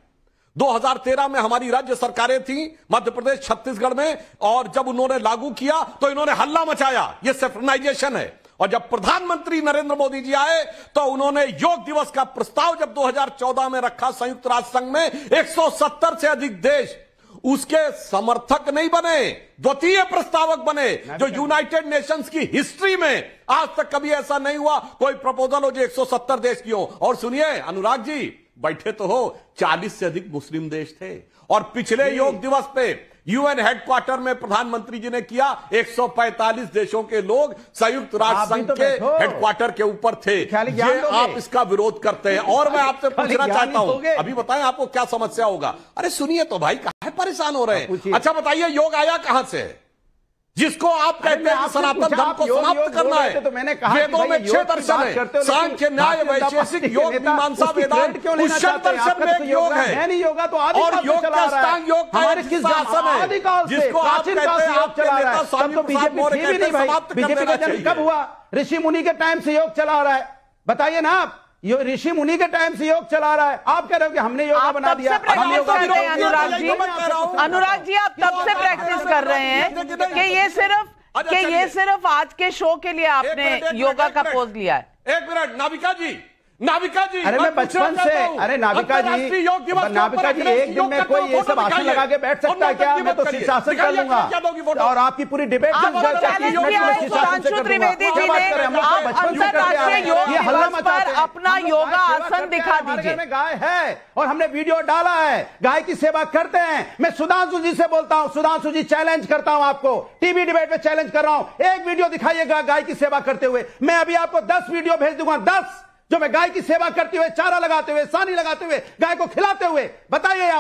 2013 में हमारी राज्य सरकारें थी मध्य प्रदेश, छत्तीसगढ़ में, और जब उन्होंने लागू किया तो इन्होंने हल्ला मचाया, ये सेफ्रनाइजेशन है। और जब प्रधानमंत्री नरेंद्र मोदी जी आए तो उन्होंने योग दिवस का प्रस्ताव जब 2014 में रखा संयुक्त राष्ट्र संघ में, 170 से अधिक देश उसके समर्थक नहीं बने, द्वितीय प्रस्तावक बने, जो यूनाइटेड नेशंस की हिस्ट्री में आज तक कभी ऐसा नहीं हुआ कोई प्रपोजल हो जो 170 देश की हो। और सुनिए अनुराग जी, बैठे तो हो, 40 से अधिक मुस्लिम देश थे। और पिछले योग दिवस पे यूएन हेडक्वार्टर में प्रधानमंत्री जी ने किया, 145 देशों के लोग संयुक्त राष्ट्र संघ के हेडक्वार्टर के ऊपर थे। ये आप इसका विरोध करते हैं। और मैं आपसे पूछना चाहता हूं, अभी बताएं आपको क्या समस्या होगा। अरे सुनिए तो भाई, काहे परेशान हो रहे हैं? अच्छा बताइए, योग आया कहां से जिसको आप कहते हैं सनातन धर्म को समाप्त करना है? तो मैंने कहा वेदों में 6 दर्शन है, सांख्य न्याय वैशेषिक योग मीमांसा वेदांत, दर्शन में एक योग है और योग का अष्टांग योग का एक शासन है जिसको आप कहते हैं आपके नेता स्वामी प्रसाद मौर्य ने समाप्त करना चाहिए। कब हुआ? ऋषि मुनि के टाइम से योग चला आ रहा है, बताइए ना आप। यो ऋषि मुनि के टाइम से योग चला रहा है, आप कह रहे हो कि हमने योगा बना दिया। अनुराग जी, आप तब से प्रैक्टिस कर रहे हैं कि ये सिर्फ आज के शो के लिए आपने योगा का पोज लिया है। एक मिनट नाविका जी, अरे मैं बचपन से, अरे नाविका जी एक दिन में कोई ये सब आसन लगा के बैठ सकता है क्या? मैं तो शीर्षासन कर लूंगा और आपकी पूरी डिबेट सुधांशु त्रिवेदी जी ने अंतरराष्ट्रीय योग पर अपना योगा आसन दिखा दीजिए। गाय है और हमने वीडियो डाला है, गाय की सेवा करते हैं। मैं सुधांशु जी से बोलता हूँ, सुधांशु जी चैलेंज करता हूँ आपको, टीवी डिबेट में चैलेंज कर रहा हूँ, एक वीडियो दिखाइएगा गाय की सेवा करते हुए। मैं अभी आपको 10 वीडियो भेज दूंगा, 10 जो मैं गाय की सेवा करते हुए, चारा लगाते हुए, सानी लगाते हुए, गाय को खिलाते हुए। बताइए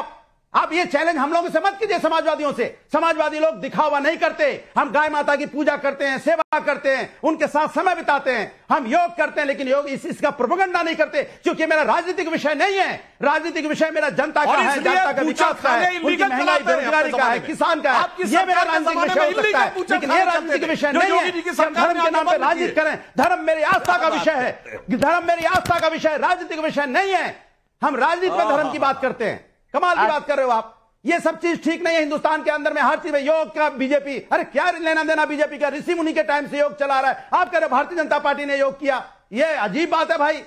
आप ये चैलेंज हम लोगों से मत कीजिए, समाजवादियों से। समाजवादी लोग दिखावा नहीं करते, हम गाय माता की पूजा करते हैं, सेवा करते हैं, उनके साथ समय बिताते हैं, हम योग करते हैं, लेकिन योग इसका प्रोपेगेंडा नहीं करते, क्योंकि मेरा राजनीतिक विषय नहीं है। राजनीतिक विषय मेरा जनता का है, जनता का विकास का है, उनकी महंगाई बेरोजगारी का है, किसान का है, ये मेरा राजनीतिक विषय हो सकता है। लेकिन ये राजनीतिक विषय नहीं है, धर्म के नाम पर राजनीति करें। धर्म मेरी आस्था का विषय है, धर्म मेरी आस्था का विषय, राजनीतिक विषय नहीं है। हम राजनीति में धर्म की बात करते हैं, कमाल की बात कर रहे हो आप। ये सब चीज ठीक नहीं है हिंदुस्तान के अंदर में, हर चीज में योग का बीजेपी, अरे क्या लेना देना बीजेपी का? ऋषि मुनि के टाइम से योग चला रहा है, आप कह रहे हो भारतीय जनता पार्टी ने योग किया, ये अजीब बात है भाई।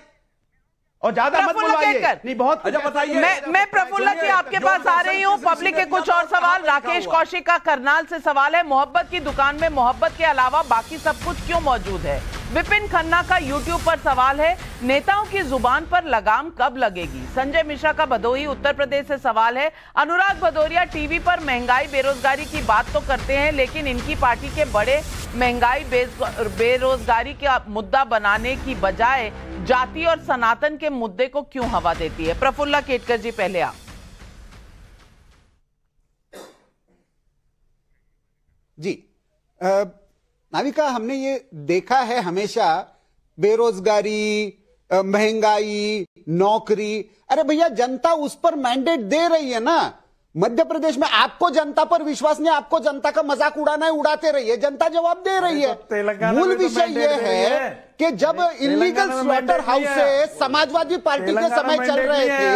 और ज्यादा मत बोलिए, नहीं बहुत बताइए। मैं प्रफुल्ल जी आपके पास आ रही हूँ, पब्लिक के कुछ और सवाल। राकेश कौशिक का करनाल से सवाल है, मोहब्बत की दुकान में मोहब्बत के अलावा बाकी सब कुछ क्यों मौजूद है? विपिन खन्ना का यूट्यूब पर सवाल है, नेताओं की जुबान पर लगाम कब लगेगी? संजय मिश्रा का भदोही उत्तर प्रदेश से सवाल है। अनुराग भदौरिया, टीवी पर महंगाई बेरोजगारी की बात तो करते हैं, लेकिन इनकी पार्टी के बड़े महंगाई बेरोजगारी का मुद्दा बनाने की बजाय जाति और सनातन के मुद्दे को क्यों हवा देती है? प्रफुल्ल केतकर जी पहले आप। जी नाविका, हमने ये देखा है हमेशा, बेरोजगारी, महंगाई, नौकरी, अरे भैया जनता उस पर मैंडेट दे रही है ना। मध्य प्रदेश में आपको जनता पर विश्वास नहीं, आपको जनता का मजाक उड़ाना है, उड़ाते रहिए, जनता जवाब दे रही है। मूल विषय ये है कि जब illegal slaughter houses Samajwadi party के समय चल रहे थे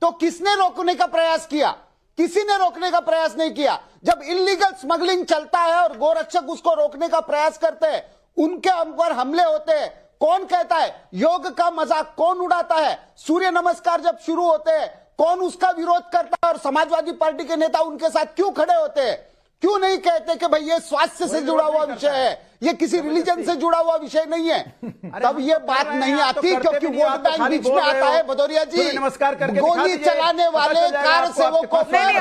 तो किसने रोकने का प्रयास किया? किसी ने रोकने का प्रयास नहीं किया। जब इल्लीगल स्मगलिंग चलता है और गोरक्षक उसको रोकने का प्रयास करते हैं, उनके हम पर हमले होते हैं। कौन कहता है? योग का मजाक कौन उड़ाता है? सूर्य नमस्कार जब शुरू होते हैं कौन उसका विरोध करता है? और समाजवादी पार्टी के नेता उनके साथ क्यों खड़े होते हैं? क्यों नहीं कहते कि भाई ये स्वास्थ्य से जुड़ा हुआ विषय है, ये किसी रिलीजन से जुड़ा हुआ विषय नहीं है? तब ये बात नहीं आती, क्योंकि वोट बैंक बीच में आता है। भदौरिया जी, नमस्कार करके गोली चलाने वाले कार सेवकों को आज सनातन के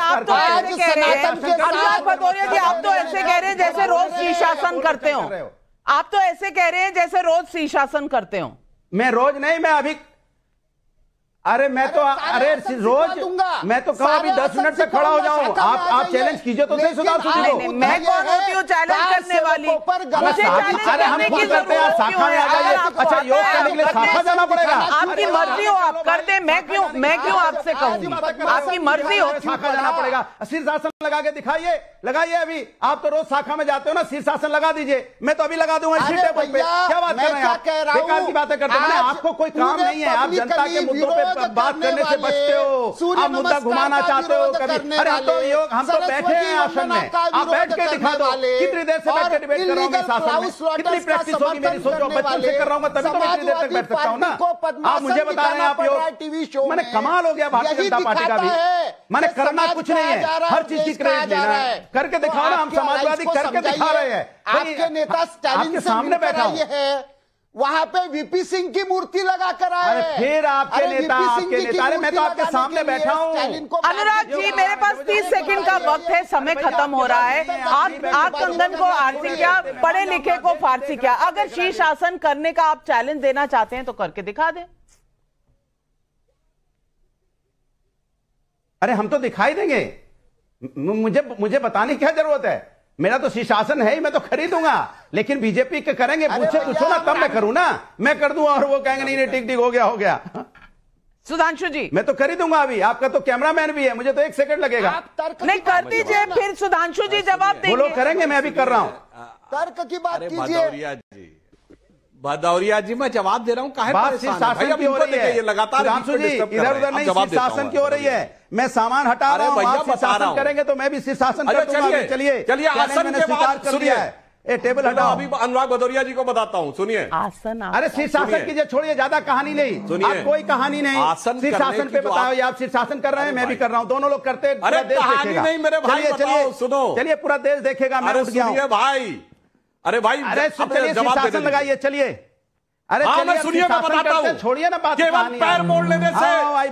साथ, भदौरिया जी आप तो ऐसे कह रहे हैं जैसे रोज शीर्षासन करते हो, मैं रोज नहीं, मैं अभी, अरे मैं तो, अरे रोज मैं तो कहा 10 मिनट से खड़ा हो जाऊं। आप चैलेंज कीजिए तो सही, सुधांशु। मैं कौन होती हूँ चैलेंज करने वाली? अरे हम फोन करते हैं, शाखा में आ जाइए। अच्छा, योग करने के लिए शाखा जाना पड़ेगा? आपकी मर्जी हो, आप करते, मैं क्यों आपसे कहूँगी? आपकी मर्जी हो, शाखा जाना पड़ेगा। शीर्षासन लगा के दिखाइए, लगाइए अभी। आप तो रोज शाखा में जाते हो ना, शीर्षासन लगा दीजिए, मैं तो अभी लगा दूंगा। क्या बात कर रहे हैं आप? बेकार की बातें करते हैं। आपको कोई काम नहीं है, आप जनता के मुद्दों पर बात करने से बचते हो, आप मुद्दा घुमाना चाहते हो कभी। अरे हम तो बैठे हैं आसन में, आप बैठ के दिखा दो कितनी देर से बैठ के डिबेट कर रहा हूँ मैं शासन में, कितनी प्रैक्टिस होगी मेरी, सोचो बचपन से कर रहा हूँ तभी तो मैं इतनी देर तक बैठ सकता हूँ ना। आप मुझे बता रहे हैं आप लोग, मैंने कमाल हो गया भारतीय जनता पार्टी का भी, मैंने करना कुछ नहीं है, हर चीज की क्रेडिट लेना है, करके दिखा रहा हम समाजवादी करके दिखा रहे हैं। आपके नेता स्टालिन सामने बैठा है, वहां पे वीपी सिंह की मूर्ति लगा कर आए, फिर आपके नेता आपके नेता। अरे मैं तो आपके सामने बैठा हूँ। अनुराग जी मेरे पास 30 सेकंड का वक्त है, समय खत्म हो रहा है। आप कंगन को आरसी क्या, पढ़े लिखे को फारसी क्या, अगर शीर्ष आसन करने का आप चैलेंज देना चाहते हैं तो करके दिखा दें। अरे हम तो दिखाई देंगे, मुझे मुझे बताने की क्या जरूरत है, मेरा तो शीर्षासन है ही, मैं तो खरीदूंगा। लेकिन बीजेपी के करेंगे पूछे पूछो ना तब मैं करूं ना, मैं कर दूं और वो कहेंगे नहीं ठीक ठीक हो गया। सुधांशु जी मैं तो खरीदूंगा अभी, आपका तो कैमरामैन भी है, मुझे तो 1 सेकंड लगेगा। नहीं कर दीजिए फिर सुधांशु जी जवाब देंगे, वो लोग करेंगे, मैं अभी कर रहा हूँ। तर्क की बात कीजिए भदौरिया जी, मैं जवाब दे रहा हूँ। शासन की हो रही है, मैं सामान हटा रहा हूँ, आप शासन करेंगे तो मैं भी शासन करूंगा। चलिए आसन के बाद सुनिए, ए टेबल हटाओ, अभी अनुराग भदौरिया जी को बताता हूँ, सुनिए आसन। अरे शीर्षासन कीजिए, छोड़िए, ज्यादा कहानी नहीं, सुनिए कोई कहानी नहीं, आसन शीर्षासन पे बताओ। आप शीर्षासन कर रहे हैं, मैं भी कर रहा हूँ, दोनों लोग करते नहीं मेरे भाई। चलिए सुनो, चलिए पूरा देश देखेगा। मैं उठ गया भाई, अरे भाई शासन लगाइए, चलिए अरे सुनिए मैं बताता हूँ, छोड़िए ना बात। केवल पैर मोड़ लेने से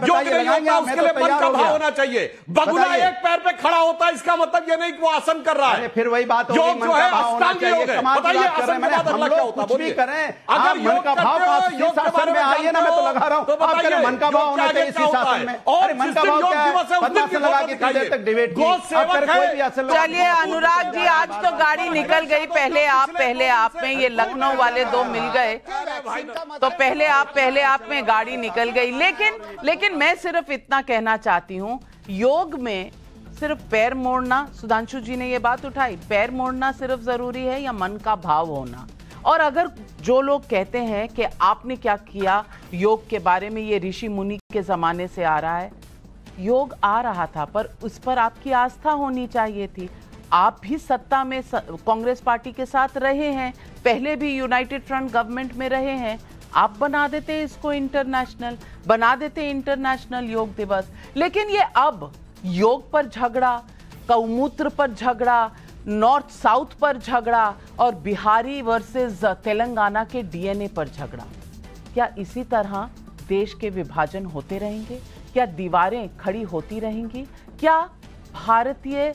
जो नहीं होता उसके लिए मन का भाव होना चाहिए। बगुला एक पैर पे खड़ा होता है, इसका मतलब ये नहीं कि वो आसन कर रहा है। फिर वही बात होगी, मन का भाव होना चाहिए। बताइए आसन के बाद अगला क्या होता है, कुछ भी करें अगर मन का भाव शासन में आइए ना, मैं तो लगा रहा हूँ, आप करें मन का भाव होना चाहिए शासन में। और मन का भाव क्या है, आसन लगा के देर तक डिबेट की। चलिए अनुराग जी आज तो गाड़ी निकल गई, पहले आप में ये लखनऊ वाले दो मिल गए तो पहले आप में गाड़ी निकल गई। लेकिन मैं सिर्फ इतना कहना चाहती हूं, योग में सिर्फ पैर मोड़ना, सुधांशु जी ने ये बात उठाई, पैर मोड़ना सिर्फ जरूरी है या मन का भाव होना। और अगर जो लोग कहते हैं कि आपने क्या किया योग के बारे में, ये ऋषि मुनि के जमाने से आ रहा है, योग आ रहा था पर उस पर आपकी आस्था होनी चाहिए थी। आप भी सत्ता में कांग्रेस पार्टी के साथ रहे हैं, पहले भी यूनाइटेड फ्रंट गवर्नमेंट में रहे हैं, आप बना देते इसको इंटरनेशनल, बना देते इंटरनेशनल योग दिवस। लेकिन ये अब योग पर झगड़ा, कौमूत्र पर झगड़ा, नॉर्थ साउथ पर झगड़ा और बिहारी वर्सेस तेलंगाना के डीएनए पर झगड़ा, क्या इसी तरह देश के विभाजन होते रहेंगे? क्या दीवारें खड़ी होती रहेंगी? क्या भारतीय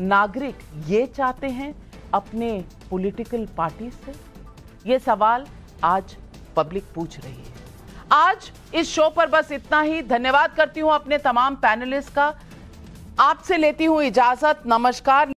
नागरिक ये चाहते हैं अपने पॉलिटिकल पार्टी से? ये सवाल आज पब्लिक पूछ रही है। आज इस शो पर बस इतना ही, धन्यवाद करती हूं अपने तमाम पैनलिस्ट का, आपसे लेती हूं इजाजत, नमस्कार।